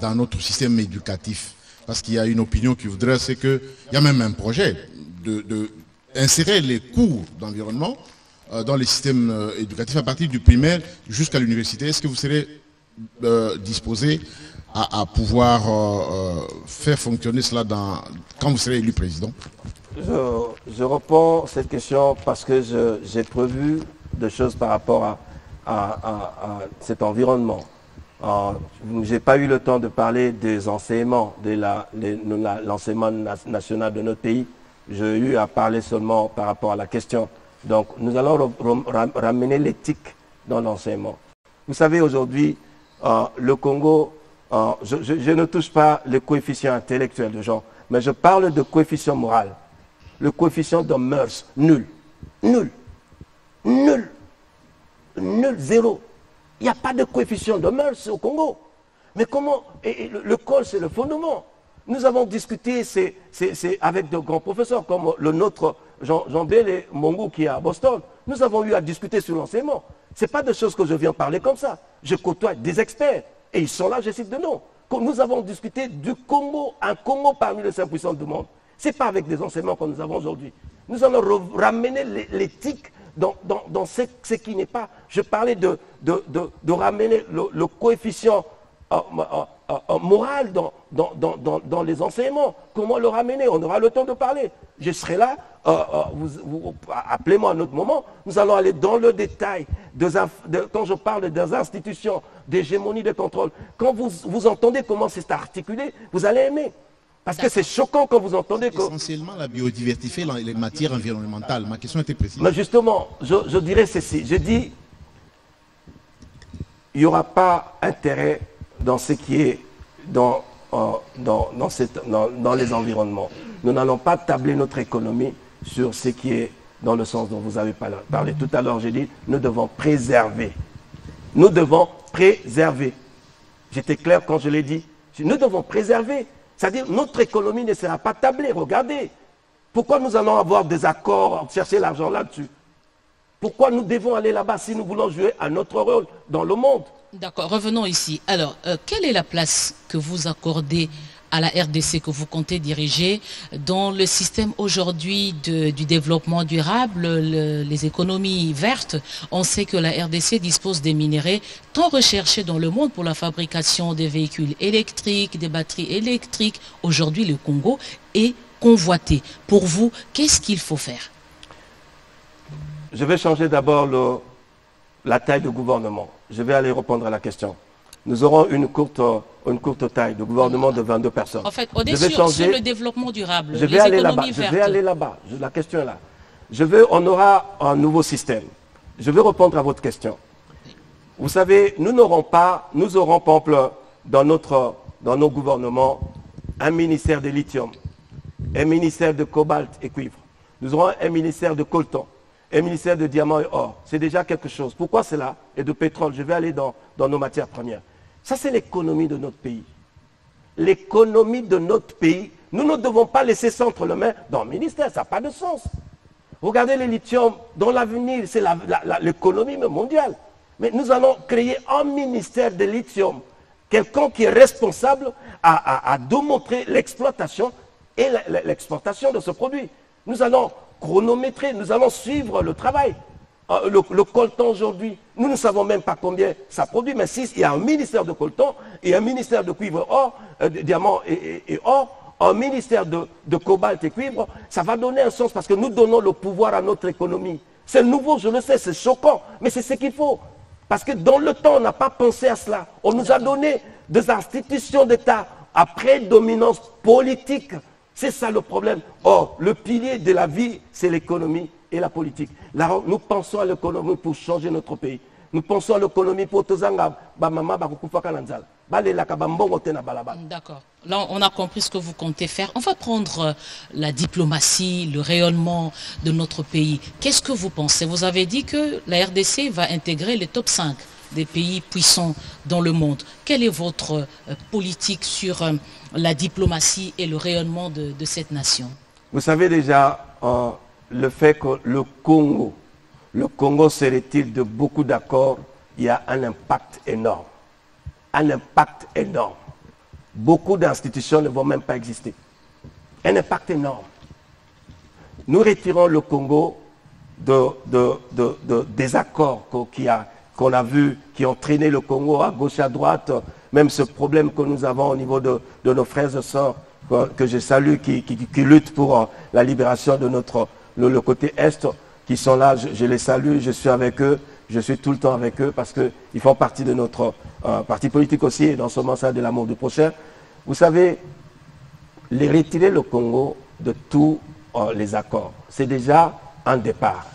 dans notre système éducatif? Parce qu'il y a une opinion qui voudrait, c'est qu'il y a même un projet d'insérer de, de les cours d'environnement dans les systèmes éducatifs, à partir du primaire jusqu'à l'université. Est-ce que vous serez euh, disposé à, à pouvoir euh, faire fonctionner cela dans, quand vous serez élu président? Je, je réponds à cette question parce que j'ai prévu des choses par rapport à, à, à, à cet environnement. Je n'ai pas eu le temps de parler des enseignements, de l'enseignement national de notre pays. J'ai eu à parler seulement par rapport à la question. Donc, nous allons ramener l'éthique dans l'enseignement. Vous savez, aujourd'hui, euh, le Congo, euh, je, je, je ne touche pas le coefficient intellectuel de gens, mais je parle de coefficient moral. Le coefficient de mœurs, nul. Nul. Nul. Nul, zéro. Il n'y a pas de coefficient de mœurs au Congo. Mais comment... Et, et le, le col, c'est le fondement. Nous avons discuté c'est, c'est, c'est avec de grands professeurs, comme le nôtre... Jean, Jean Bellet, Mongou qui est à Boston, nous avons eu à discuter sur l'enseignement. Ce n'est pas de choses que je viens parler comme ça. Je côtoie des experts et ils sont là, je cite de nom. Nous avons discuté du Congo, un Congo parmi les cinq puissances du monde. Ce n'est pas avec des enseignements que nous avons aujourd'hui. Nous allons ramener l'éthique dans, dans, dans ce, ce qui n'est pas... Je parlais de, de, de, de ramener le, le coefficient euh, euh, euh, moral dans, dans, dans, dans, dans les enseignements. Comment le ramener? On aura le temps de parler. Je serai là. Euh, euh, vous, vous, appelez-moi à un autre moment, nous allons aller dans le détail, des de, quand je parle des institutions, d'hégémonie de contrôle, quand vous, vous entendez comment c'est articulé, vous allez aimer. Parce que c'est choquant quand vous entendez que... Essentiellement la biodiversité, les matières environnementales, ma question était précise. Mais justement, je, je dirais ceci, je dis, il n'y aura pas intérêt dans ce qui est dans, euh, dans, dans, cette, dans, dans les environnements. Nous n'allons pas tabler notre économie sur ce qui est dans le sens dont vous avez parlé tout à l'heure. J'ai dit, nous devons préserver. Nous devons préserver. J'étais clair quand je l'ai dit. Nous devons préserver. C'est-à-dire, notre économie ne sera pas tablée. Regardez. Pourquoi nous allons avoir des accords, chercher l'argent là-dessus? Pourquoi nous devons aller là-bas si nous voulons jouer à notre rôle dans le monde? D'accord, revenons ici. Alors, euh, quelle est la place que vous accordez à la R D C que vous comptez diriger, dans le système aujourd'hui du développement durable, le, les économies vertes? On sait que la R D C dispose des minéraux tant recherchés dans le monde pour la fabrication des véhicules électriques, des batteries électriques. Aujourd'hui, le Congo est convoité. Pour vous, qu'est-ce qu'il faut faire? Je vais changer d'abord la taille du gouvernement. Je vais aller répondre à la question. Nous aurons une courte, une courte taille de gouvernement de vingt-deux personnes. En fait, on est sur, sur le développement durable, je vais les aller économies vertes. Je vais aller là-bas, la question est là. Je vais, on aura un nouveau système. Je vais répondre à votre question. Vous savez, nous n'aurons pas, nous aurons par exemple, dans, notre, dans nos gouvernements, un ministère de lithium, un ministère de cobalt et cuivre. Nous aurons un ministère de coltan, un ministère de diamants et or. C'est déjà quelque chose. Pourquoi cela? Et de pétrole, je vais aller dans, dans nos matières premières. Ça, c'est l'économie de notre pays. L'économie de notre pays. Nous ne devons pas laisser ça entre les mains dans le ministère. Ça n'a pas de sens. Regardez les lithiums dans l'avenir. C'est l'économie mondiale. Mais nous allons créer un ministère de lithium. Quelqu'un qui est responsable à, à, à démontrer l'exploitation et l'exportation de ce produit. Nous allons chronométrer. Nous allons suivre le travail. Le, le coltan aujourd'hui, nous ne savons même pas combien ça produit, mais s'il y a un ministère de coltan et un ministère de cuivre or, euh, de diamant et, et, et or, un ministère de, de cobalt et cuivre, ça va donner un sens parce que nous donnons le pouvoir à notre économie. C'est nouveau, je le sais, c'est choquant, mais c'est ce qu'il faut. Parce que dans le temps, on n'a pas pensé à cela. On nous a donné des institutions d'État à prédominance politique. C'est ça le problème. Or, le pilier de la vie, c'est l'économie et la politique. Là, nous pensons à l'économie pour changer notre pays. Nous pensons à l'économie pour Tozanga, Bamama, Bakukufa Kananzal. D'accord. Là, on a compris ce que vous comptez faire. On va prendre la diplomatie, le rayonnement de notre pays. Qu'est-ce que vous pensez? Vous avez dit que la R D C va intégrer les top cinq des pays puissants dans le monde. Quelle est votre politique sur la diplomatie et le rayonnement de, de cette nation? Vous savez déjà euh, le fait que le Congo, le Congo serait-il de beaucoup d'accords, il y a un impact énorme. Un impact énorme. Beaucoup d'institutions ne vont même pas exister. Un impact énorme. Nous retirons le Congo de, de, de, de, des accords qu'on a, qu'on a vus, qui ont traîné le Congo à gauche, à droite, même ce problème que nous avons au niveau de, de nos frères et sœurs, que, que je salue, qui, qui, qui luttent pour la libération de notre, le, le côté Est, qui sont là, je, je les salue, je suis avec eux. Je suis tout le temps avec eux parce qu'ils font partie de notre euh, parti politique aussi, et dans ce moment ça de l'amour du prochain. Vous savez, les retirer le Congo de tous euh, les accords, c'est déjà un départ.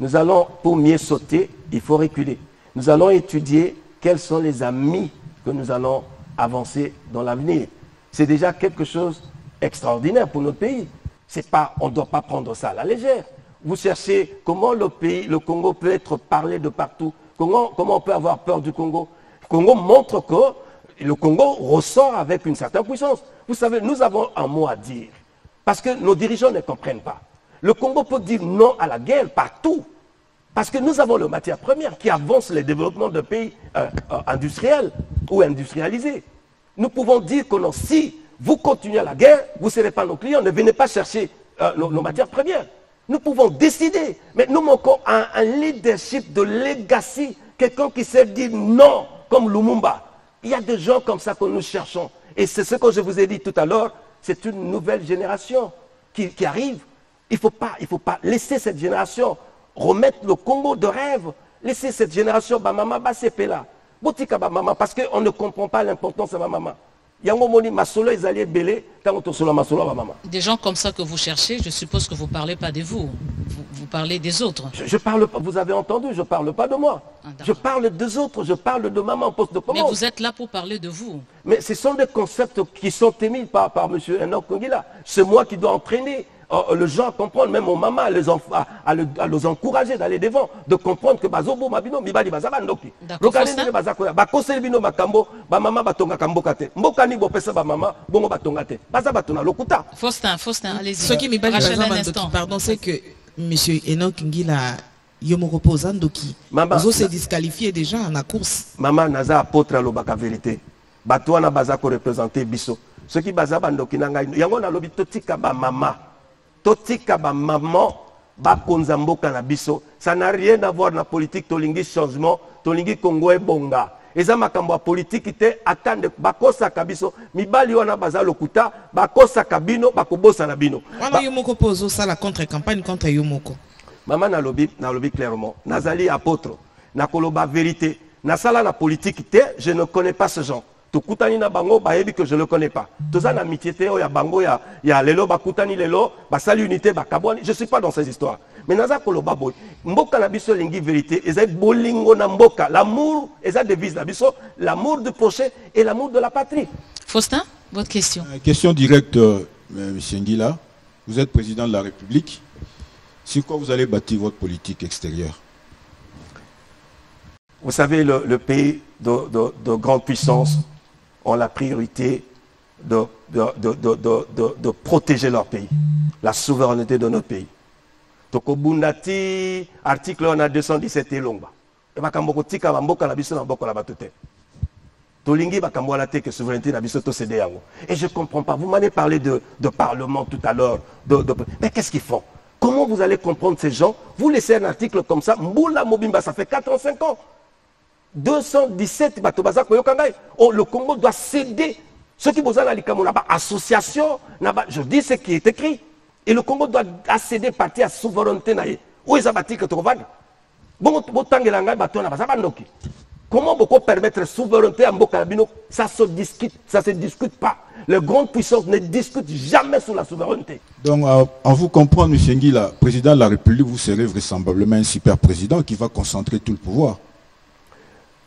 Nous allons, pour mieux sauter, il faut reculer. Nous allons étudier quels sont les amis que nous allons avancer dans l'avenir. C'est déjà quelque chose d'extraordinaire pour notre pays. C'est pas, on ne doit pas prendre ça à la légère. Vous cherchez comment le pays, le Congo peut être parlé de partout. Comment, comment on peut avoir peur du Congo? Le Congo montre que le Congo ressort avec une certaine puissance. Vous savez, nous avons un mot à dire. Parce que nos dirigeants ne comprennent pas. Le Congo peut dire non à la guerre partout. Parce que nous avons les matières premières qui avancent le développement de pays euh, euh, industriels ou industrialisés. Nous pouvons dire que non, si vous continuez la guerre, vous ne serez pas nos clients. Ne venez pas chercher euh, nos, nos matières premières. Nous pouvons décider, mais nous manquons un, un leadership de legacy, quelqu'un qui sait dire non, comme Lumumba. Il y a des gens comme ça que nous cherchons. Et c'est ce que je vous ai dit tout à l'heure, c'est une nouvelle génération qui, qui arrive. Il ne faut pas, il faut pas laisser cette génération remettre le Congo de rêve. Laisser cette génération, Bamama, Basepe là, Botika Bamama, parce qu'on ne comprend pas l'importance de Bamama. Des gens comme ça que vous cherchez, je suppose que vous ne parlez pas de vous, vous, vous parlez des autres. Je, je parle pas, vous avez entendu, je ne parle pas de moi. Ah, je parle des autres, je parle de maman en poste de commande. Mais vous êtes là pour parler de vous. Mais ce sont des concepts qui sont émis par, par M. Henock Ngila. C'est moi qui dois entraîner euh, le gens à comprendre, même aux mamans, à les, à, à les, à les encourager d'aller devant, de comprendre que Bazobo Mabino, Mibali Bazaban Doki. Faustin, Faustin, allez-y. Ce qui me paraît un instant. Pardon, c'est que M. Henock Ngila, il me repose en Doki. Vous s'est disqualifié déjà en la course. Maman, Naza apôtre à l'obaka vérité. Batouana Bazako représenté Bisso. Ce qui Bazaban Doki, Yangon a l'obito Tikaba Mama. Totika ba maman ba konzambo kanabiso, ça n'a rien à voir na politique tolingi changement, tolingi Congo e bonga. Eza makambo ya politique te atande bakosa kabiso, mibali wana baza lokuta, bakosa kabino, bakobosa na bino. Wana yomoko pozo ça la contre campagne contre yomoko. Maman na lobi, na lobi clairement, nazali apôtre, na koloba vérité, na sala na politique te, je ne connais pas ce genre. Tukutani na bango baebi que je le connais pas. Toza na mitiété o ya bango ya ya lelo bakutani lelo basali unité bakabwani. Je suis pas dans ces histoires. Mais naza koloba boy. Mboka na biso lingi vérité, eza bolingo na mboka. L'amour eza devise na biso, l'amour du prochain et l'amour de la patrie. Faustin, votre question. Euh, question directe euh, monsieur Ngila. Vous êtes président de la République. Sur quoi vous allez bâtir votre politique extérieure? Vous savez le, le pays de, de, de grande puissance ont la priorité de, de, de, de, de, de, de protéger leur pays, la souveraineté de notre pays. Donc au Bundati, article on a deux cent dix-sept et l'omba. Et bakambo tika bamboka la biso na boko la batote. Tolingi bakambo la teke souveraineté na biso to cédé yango. Et je comprends pas. Vous m'avez parlé de, de parlement tout à l'heure. De, de, mais qu'est-ce qu'ils font? Comment vous allez comprendre ces gens? Vous laissez un article comme ça, Mboula Mobimba, ça fait quatre ans, cinq ans. deux cent dix-sept, oh, le Congo doit céder Ceux qui bossaient dans les Cameroun, association, je dis ce qui est écrit. Et le Congo doit accéder partie à la souveraineté. Où est-ce que tu vas ? Comment on peut permettre la souveraineté à Mbokabino? Ça se discute, ça se discute pas. Les grandes puissances ne discutent jamais sur la souveraineté. Donc, euh, en vous comprendre, M. Ngila, président de la République, vous serez vraisemblablement un super président qui va concentrer tout le pouvoir.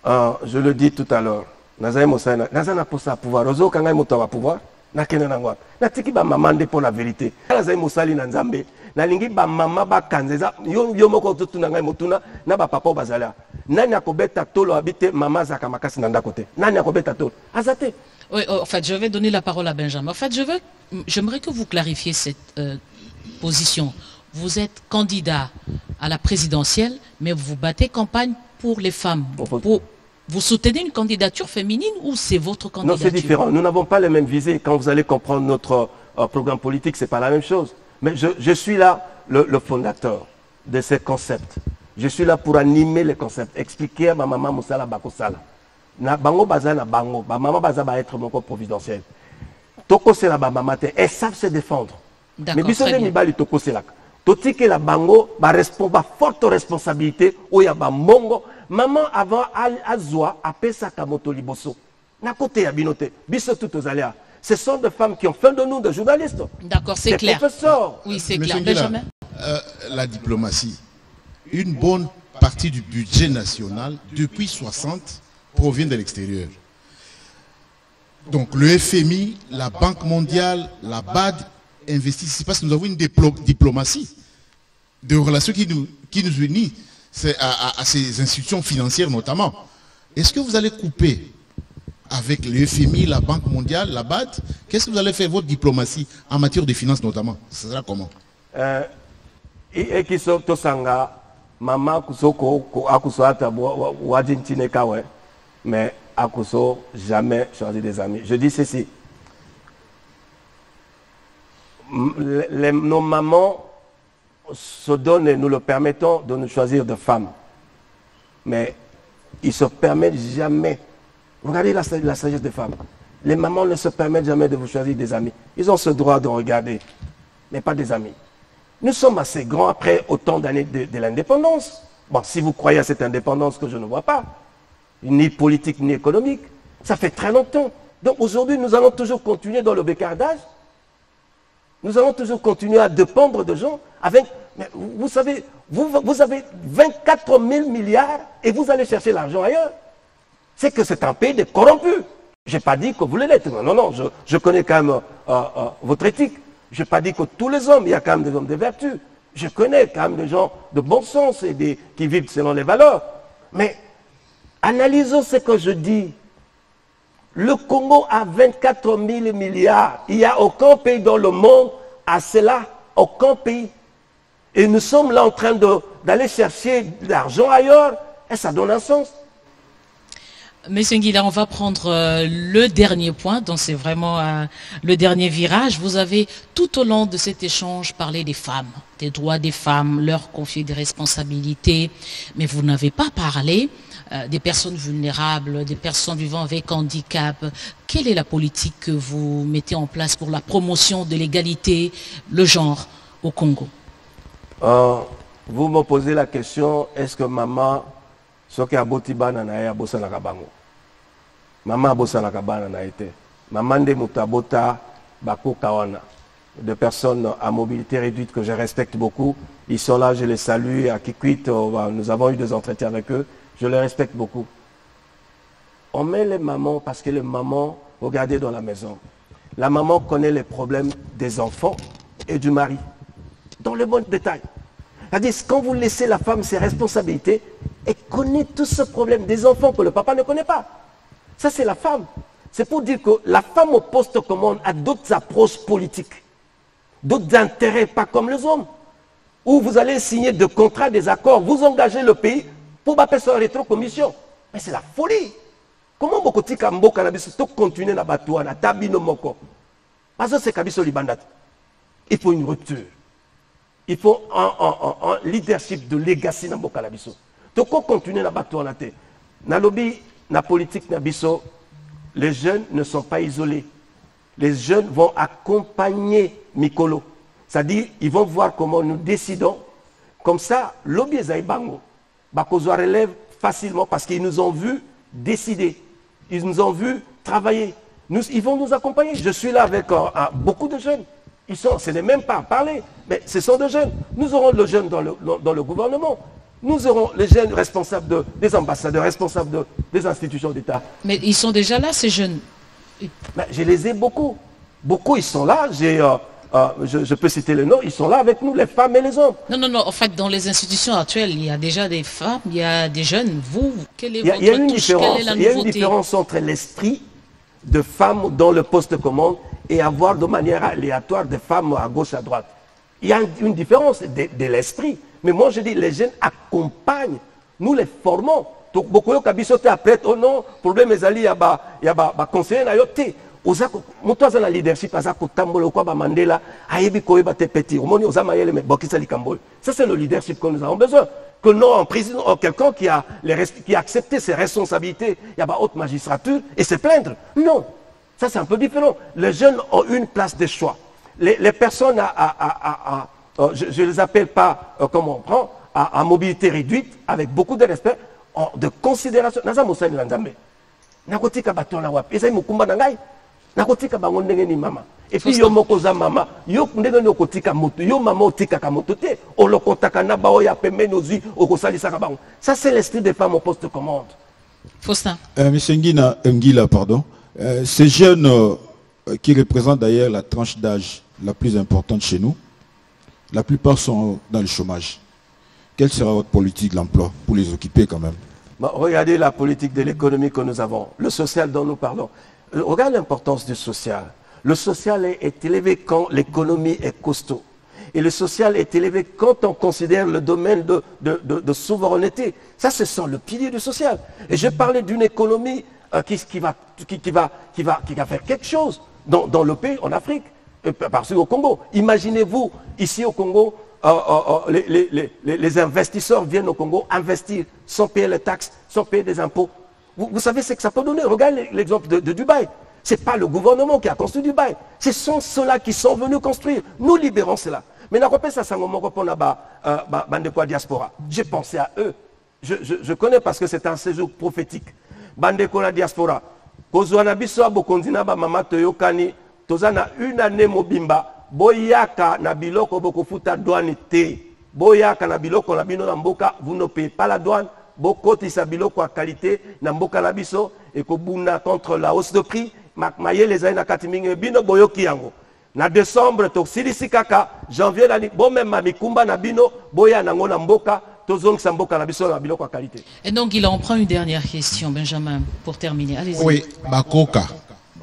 Euh, je le dis tout à l'heure. Nazaï Moussana, Nazaï n'a pas ça à pouvoir. Ozo Kangaï Moutawa pouvoir. Nakene Nangwa. Natiki ba maman de pour la vérité. Nazaï Moussali Nanzambe. Nalingi ba maman ba Kanzeza. Yo yo moko tout Nangaï Moutuna. Na ba papa Bazala. Nani akobeta tolo habite maman Zakamakasi Nanda côté. Nani akobeta tolo. Azate. Oui, en fait, je vais donner la parole à Benjamin. En fait, je veux, j'aimerais que vous clarifiez cette euh, position. Vous êtes candidat à la présidentielle, mais vous battez campagne pour les femmes. Pour, vous soutenez une candidature féminine ou c'est votre candidature? Non, c'est différent. Nous n'avons pas les mêmes visées. Quand vous allez comprendre notre euh, programme politique, ce n'est pas la même chose. Mais je, je suis là le, le fondateur de ces concepts. Je suis là pour animer les concepts, expliquer à ma maman Moussala Bakosala. Na bango baza na bango, ma maman baza va être mon corps providentiel. Toko c'est la maman te, elles savent se défendre. Mais bisous de mi bali toko c'est là. Toti que la bango va répondre à forte responsabilité ou ya ba mongo. Maman avant azwa apesa kamoto liboso. Na côté ya binote, bisous tout aux aléas. Ce sont des femmes qui ont fait de nous des journalistes. D'accord, c'est clair. Professeurs. Oui, c'est clair. Benjamin. Euh, la diplomatie, une bonne partie du budget national depuis soixante provient de l'extérieur. Donc le F M I, la Banque mondiale, la B A D investissent. C'est parce que nous avons une diplomatie de relations qui nous, qui nous unit à, à, à ces institutions financières notamment. Est-ce que vous allez couper avec le F M I, la Banque mondiale, la B A D? Qu'est-ce que vous allez faire votre diplomatie en matière de finances notamment? Ce sera comment? euh, et qui sont tous en gars, maman Kusoko, Akusata, Wadjintine Kawe. Mais Akoso, jamais choisi des amis. Je dis ceci. Les, les, nos mamans se donnent et nous le permettons de nous choisir de femmes. Mais ils ne se permettent jamais. Regardez la, la sagesse des femmes. Les mamans ne se permettent jamais de vous choisir des amis. Ils ont ce droit de regarder, mais pas des amis. Nous sommes assez grands après autant d'années de, de l'indépendance. Bon, si vous croyez à cette indépendance que je ne vois pas, ni politique, ni économique. Ça fait très longtemps. Donc aujourd'hui, nous allons toujours continuer dans le bécardage. Nous allons toujours continuer à dépendre de gens avec... Mais vous savez, vous, vous avez vingt-quatre mille milliards et vous allez chercher l'argent ailleurs. C'est que c'est un pays de corrompus. Je n'ai pas dit que vous l'êtes. Non, non, non, je, je connais quand même euh, euh, votre éthique. Je n'ai pas dit que tous les hommes, il y a quand même des hommes de vertu. Je connais quand même des gens de bon sens et des, qui vivent selon les valeurs. Mais... analysons ce que je dis. Le Congo a vingt-quatre mille milliards. Il n'y a aucun pays dans le monde à cela. Aucun pays. Et nous sommes là en train d'aller chercher de l'argent ailleurs. Et ça donne un sens. Monsieur Ngila, on va prendre le dernier point, donc c'est vraiment un, le dernier virage. Vous avez tout au long de cet échange parlé des femmes, des droits des femmes, leur confier des responsabilités, mais vous n'avez pas parlé euh, des personnes vulnérables, des personnes vivant avec handicap. Quelle est la politique que vous mettez en place pour la promotion de l'égalité, le genre au Congo? euh, Vous me posez la question, est-ce que maman... soki abotiba na na ya bosa la kabango mama bosa la kabana na été maman de mutabota bako kawana de personnes à mobilité réduite que je respecte beaucoup, ils sont là, je les salue à Kikwit, nous avons eu des entretiens avec eux, je les respecte beaucoup. On met les mamans parce que les mamans, regardez dans la maison, la maman connaît les problèmes des enfants et du mari dans le bon détail. C'est-à-dire quand vous laissez la femme ses responsabilités, elle connaît tout ce problème des enfants que le papa ne connaît pas. Ça, c'est la femme. C'est pour dire que la femme au poste commande a d'autres approches politiques, d'autres intérêts, pas comme les hommes. Où vous allez signer des contrats, des accords, vous engagez le pays pour ma personne rétro-commission. Mais c'est la folie. Comment vous continuez à continuer à battre, à tabino moko? Parce que c'est Kabiso Libandat. Il faut une rupture. Il faut un, un, un, un leadership de legacy dans Bokalabiso. Donc, on continue à battre en la tête. Dans le lobby, dans la politique, les jeunes ne sont pas isolés. les jeunes vont accompagner Mikolo. C'est-à-dire, ils vont voir comment nous décidons. Comme ça, l'Obieza Ibango, Bakozwa relève facilement parce qu'ils nous ont vus décider. Ils nous ont vus travailler. Nous, ils vont nous accompagner. Je suis là avec uh, uh, beaucoup de jeunes. Ils sont, ce n'est même pas à parler, mais ce sont des jeunes. Nous aurons le jeune dans le, dans le gouvernement. Nous aurons les jeunes responsables de, des ambassadeurs, responsables de, des institutions d'État. Mais ils sont déjà là, ces jeunes. Ben, je les ai beaucoup. Beaucoup, ils sont là. J'ai, euh, euh, je, je peux citer les noms. Ils sont là avec nous, les femmes et les hommes. Non, non, non. En fait, dans les institutions actuelles, il y a déjà des femmes, il y a des jeunes. Vous, quelle est votre touche ? Il y a une différence. Il y a une différence entre l'esprit de femmes dans le poste de commande et avoir de manière aléatoire des femmes à gauche, à droite. Il y a une différence de, de l'esprit. Mais moi, je dis, les jeunes accompagnent. Nous les formons. Donc, beaucoup de gens qui après, oh non, problème, les alliés, il y a des conseillers, il y a Moto azana leadership azako tambolo kwa ba Mandela ayebi koyeba te petit omoni ozama yele me bokisa likambole. Ça c'est le leadership que nous avons besoin, que non en président quelqu'un qui a les qui a accepté ses responsabilités, il y a ba haute magistrature et se plaindre. Non. Ça c'est un peu différent. Les jeunes ont une place de choix. Les, les personnes à, à, à, à, à je, je les appelle pas euh, comme on prend à, à mobilité réduite avec beaucoup de respect, de considération. Naza mosani landambe. Nakotika batona wapi. Ezai mukumba na ngai. Nakotika bango ndenge ni mama. Et puis yo moko za mama, yo ndenge no kotika moto, yo mama otika ka moto te, olokotaka na baoya ya pembeni ozwi okosalisa ka bango. Ça c'est l'esprit des femmes au poste de commande. Faustin. Euh, Monsieur Ngila, Ngila pardon. Euh, ces jeunes euh, qui représentent d'ailleurs la tranche d'âge la plus importante chez nous, la plupart sont dans le chômage. Quelle sera votre politique de l'emploi pour les occuper quand même? Bon, regardez la politique de l'économie que nous avons, le social dont nous parlons. Regarde l'importance du social. Le social est, est élevé quand l'économie est costaud. Et le social est élevé quand on considère le domaine de, de, de, de souveraineté. Ça, ce sont le pilier du social. Et je parlais d'une économie euh, qui, qui, va, qui, qui, va, qui, va, qui va faire quelque chose dans, dans le pays, en Afrique, parce qu'au Congo. Imaginez-vous, ici au Congo, euh, euh, les, les, les, les investisseurs viennent au Congo investir sans payer les taxes, sans payer des impôts. Vous, vous savez ce que ça peut donner. Regardez l'exemple de, de Dubaï. Ce n'est pas le gouvernement qui a construit Dubaï. Ce sont ceux-là qui sont venus construire. Nous libérons cela. Mais nous avons diaspora. J'ai pensé à eux. Je, je, je connais parce que c'est un séjour prophétique. Bandeko la diaspora. Tozana une année mobimba. Boyaka na biloko bokofuta douane te. Boyaka na biloko na bino na mboka. Vous ne payez pas la douane. Beaucoup de sabilo quoi qualité n'amboka labiso et kobuna contre la hausse de prix makmaye les aina katiminge bino boyo kiango na décembre toxilisi kaka janvier la bon même mamikumba na bino boya nango na mboka tozong samboka labiso na biloko qualité. Et donc il en prend une dernière question Benjamin pour terminer. Allez-y. Oui, bakoka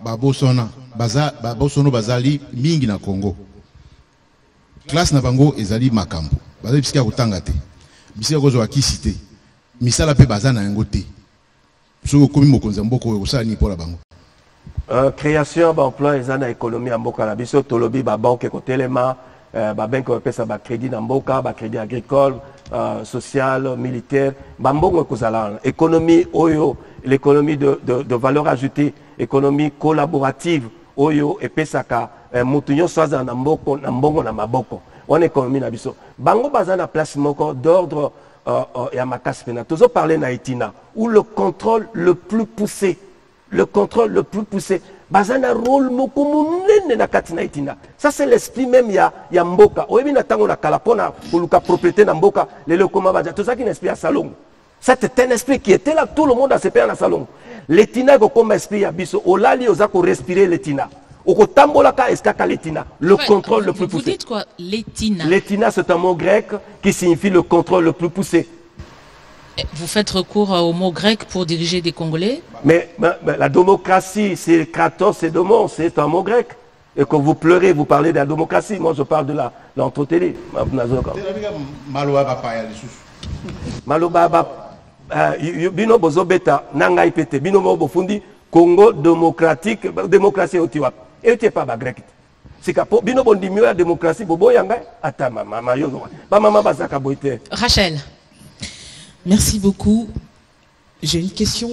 babosona baza babosono bazali mingi na Congo. Classe na bango ezali makambo. Bazali bisika kutanga te. Bisika kozwa ki cité. Misala pe bazana ngote. Soko komi mokonza mboko osala ni pola bango. Euh création d'emploi ezana économie mboka na biso tolobi ba banque ko telema ba banque pesa ba crédit na mboka ba crédit agricole, social, militaire, ba mbongo kozala économie oyo, l'économie de de de valeur ajoutée, économie collaborative oyo epesa ka mutu nyonso azana mboko na mbongo na maboko. On économie na biso. Bango bazana place moko d'ordre et à Makasfena. Tozo parlait d'Haïtina, où le contrôle le plus poussé, le contrôle le plus poussé, bazana rôle moko munene na katina Haïtina. Ça c'est l'esprit même ya ya mboka. Oyebi na tango na kalapona kuluka propriété na mboka, lelo koma baja. Tout ça qui n'esprit à Salongo. C'était un esprit qui était là, tout le monde a ses pères à Salongo. L'Etina ko comme esprit ya biso, olali ozako respirer l'Etina. Le contrôle le plus poussé. Vous dites quoi, l'Etina? L'Etina, c'est un mot grec qui signifie le contrôle le plus poussé. Vous faites recours au mot grec pour diriger des Congolais? Mais, mais, mais la démocratie, c'est kratos, c'est domon, c'est un mot grec. Et quand vous pleurez, vous parlez de la démocratie. Moi, je parle de l'entretenue. Malobaba, bino bozobeta, nangai pete, bino bofundi, Congo démocratique, démocratie au Tiwap. Et tu n'es pas grec. C'est que pour la démocratie, pour yanga attends, maman, maman, Rachel, merci beaucoup. J'ai une question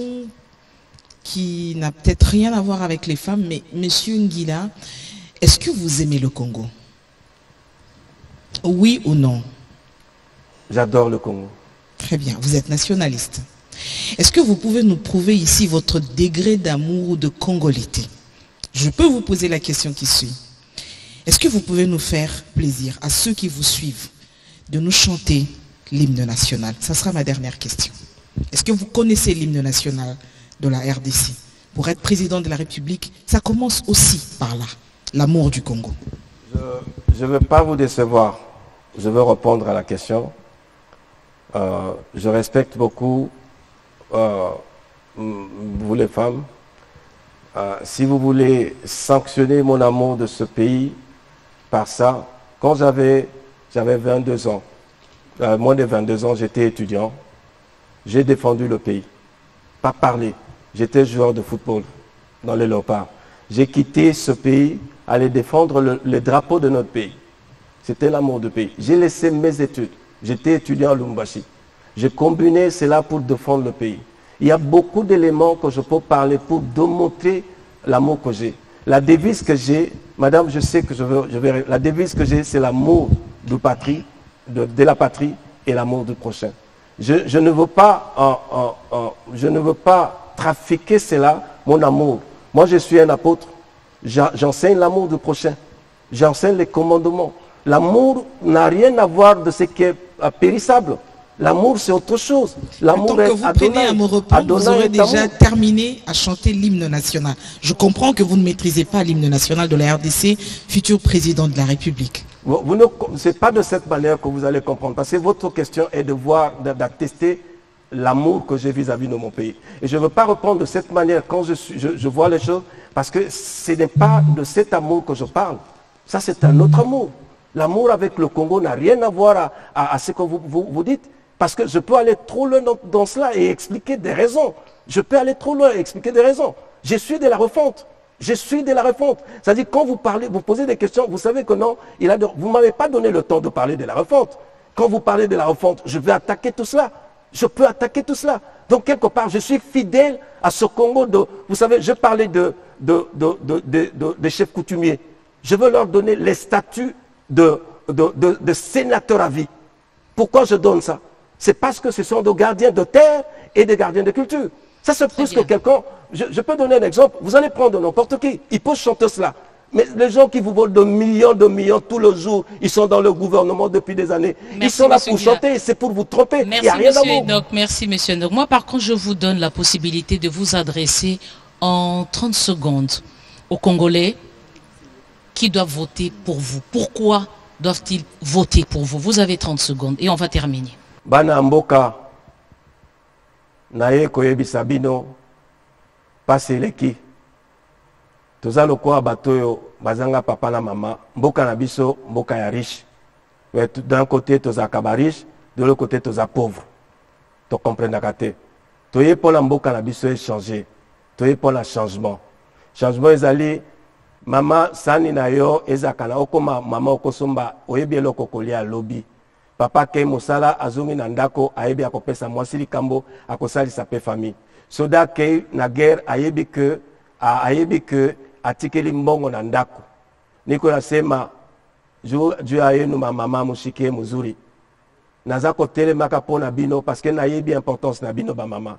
qui n'a peut-être rien à voir avec les femmes, mais Monsieur Ngila, est-ce que vous aimez le Congo? Oui ou non? J'adore le Congo. Très bien, vous êtes nationaliste. Est-ce que vous pouvez nous prouver ici votre degré d'amour ou de congolité? Je peux vous poser la question qui suit. Est-ce que vous pouvez nous faire plaisir, à ceux qui vous suivent, de nous chanter l'hymne national? Ça sera ma dernière question. Est-ce que vous connaissez l'hymne national de la R D C? Pour être président de la République, ça commence aussi par là, l'amour du Congo. Je ne veux pas vous décevoir. Je veux répondre à la question. Euh, je respecte beaucoup euh, vous les femmes. Euh, si vous voulez sanctionner mon amour de ce pays par ça, quand j'avais vingt-deux ans, euh, moins de vingt-deux ans, j'étais étudiant, j'ai défendu le pays. Pas parler. J'étais joueur de football dans les Léopards. J'ai quitté ce pays, aller défendre le, les drapeaux de notre pays. C'était l'amour du pays. J'ai laissé mes études. J'étais étudiant à Lubumbashi. J'ai combiné cela pour défendre le pays. Il y a beaucoup d'éléments que je peux parler pour démontrer l'amour que j'ai. La devise que j'ai, madame, je sais que je veux... Je veux la devise que j'ai, c'est l'amour de, de, de la patrie et l'amour du prochain. Je, je, ne veux pas, hein, hein, hein, je ne veux pas trafiquer cela, mon amour. Moi, je suis un apôtre. J'enseigne l'amour du prochain. J'enseigne les commandements. L'amour n'a rien à voir de ce qui est périssable. L'amour, c'est autre chose. L'amour est que vous Adonai, prenez à me reprendre, Adonai vous aurez déjà terminé à chanter l'hymne national. Je comprends que vous ne maîtrisez pas l'hymne national de la R D C, futur président de la République. Vous, vous ne, c'est pas de cette manière que vous allez comprendre, parce que votre question est de voir, d'attester l'amour que j'ai vis-à-vis de mon pays. Et je ne veux pas reprendre de cette manière quand je, suis, je, je vois les choses, parce que ce n'est pas de cet amour que je parle. Ça, c'est un autre amour. L'amour avec le Congo n'a rien à voir à, à, à ce que vous, vous, vous dites. Parce que je peux aller trop loin dans, dans cela et expliquer des raisons. Je peux aller trop loin et expliquer des raisons. Je suis de la refonte. Je suis de la refonte. C'est-à-dire quand vous parlez, vous posez des questions, vous savez que non, il a de, vous ne m'avez pas donné le temps de parler de la refonte. Quand vous parlez de la refonte, je vais attaquer tout cela. Je peux attaquer tout cela. Donc quelque part, je suis fidèle à ce Congo de... Vous savez, je parlais de, de, de, de, de, de, de chefs coutumiers. Je veux leur donner les statuts de, de, de, de sénateurs à vie. Pourquoi je donne ça? C'est parce que ce sont des gardiens de terre et des gardiens de culture. Ça, c'est plus que quelqu'un... Je, je peux donner un exemple. Vous allez prendre n'importe qui. Il peut chanter cela. Mais les gens qui vous volent de millions, de millions tout le jour, ils sont dans le gouvernement depuis des années. Merci, ils sont là pour Ngila. Chanter, c'est pour vous tromper. Merci, il y a rien monsieur Henock. Merci, monsieur Henock. Moi, par contre, je vous donne la possibilité de vous adresser en trente secondes aux Congolais qui doivent voter pour vous. Pourquoi doivent-ils voter pour vous? Vous avez trente secondes et on va terminer. Bana mboka naye koyebisa bino paseleki toza lokwa bato yo bazanga papa na mama mboka na biso mboka ya riche d'un côté toza ka riche de l'autre côté toza pauvre to comprendre te toye pola mboka na biso changer toye pola changement changement ezali mama sani na yo ezakala okoma mama okosomba oyebi eloko kolia lobby papa ke mosala azumi na ndako ayebi akopesa mwasili kambo akosalisa pe famille soda ke na guerre ayebi ke ayebi ke atikeli mbongo na ndako niko nasema juu juu ayenu mama mushike muzuri naza kotelema ka pona bino parce que nayebi importance na bino ba mama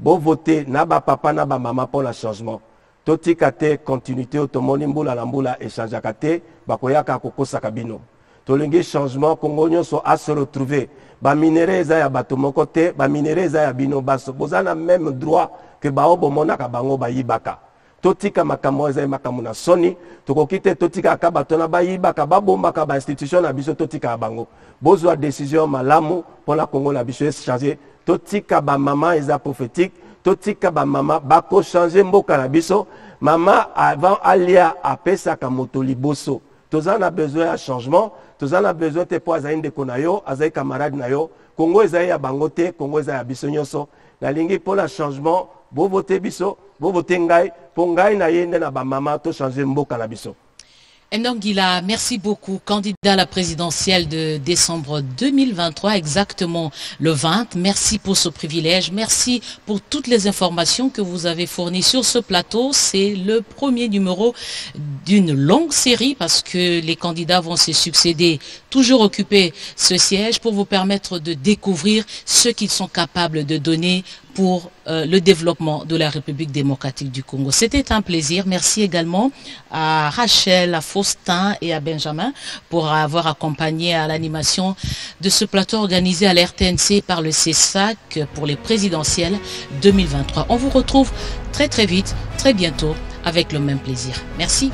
bo voter na ba papa na ba mama pour la changement totika te continuité otomoni mbula la mbula e changeaka te bakoyaka kokosa kabino tolingi changement Congo nyonso a se retrouver ba minereza ya bato moko te ba minereza ya bino baso bozana même droit que ba obomona ka bango bayibaka totika makambo za makambo na soni tokokite totika ka bato na bayibaka babombaka ba institution na biso totika bango bozwa décision malamu pona Congo na biso changer totika ba mama eza prophétique totika ba mama bako changer mboka na biso mama avant alia apesa ka moto liboso tozana a besoin d'un changement, tozana a besoin de pour azaïn de konayo, azaï camarade nayo, Congo ezaï a bangote, Congo ezaï a bisonyoso. La lingi pour le changement, vous votez biso, vous votez ngai, pour ngai na yende na ba mama, to changer mboka na biso. Henock Ngila, merci beaucoup. Candidat à la présidentielle de décembre deux mille vingt-trois, exactement le vingt. Merci pour ce privilège. Merci pour toutes les informations que vous avez fournies sur ce plateau. C'est le premier numéro d'une longue série parce que les candidats vont se succéder, toujours occuper ce siège pour vous permettre de découvrir ce qu'ils sont capables de donner pour euh, le développement de la République démocratique du Congo. C'était un plaisir. Merci également à Rachel, à Faustin et à Benjamin pour avoir accompagné à l'animation de ce plateau organisé à l'R T N C par le C E S A C pour les présidentielles deux mille vingt-trois. On vous retrouve très très vite, très bientôt avec le même plaisir. Merci.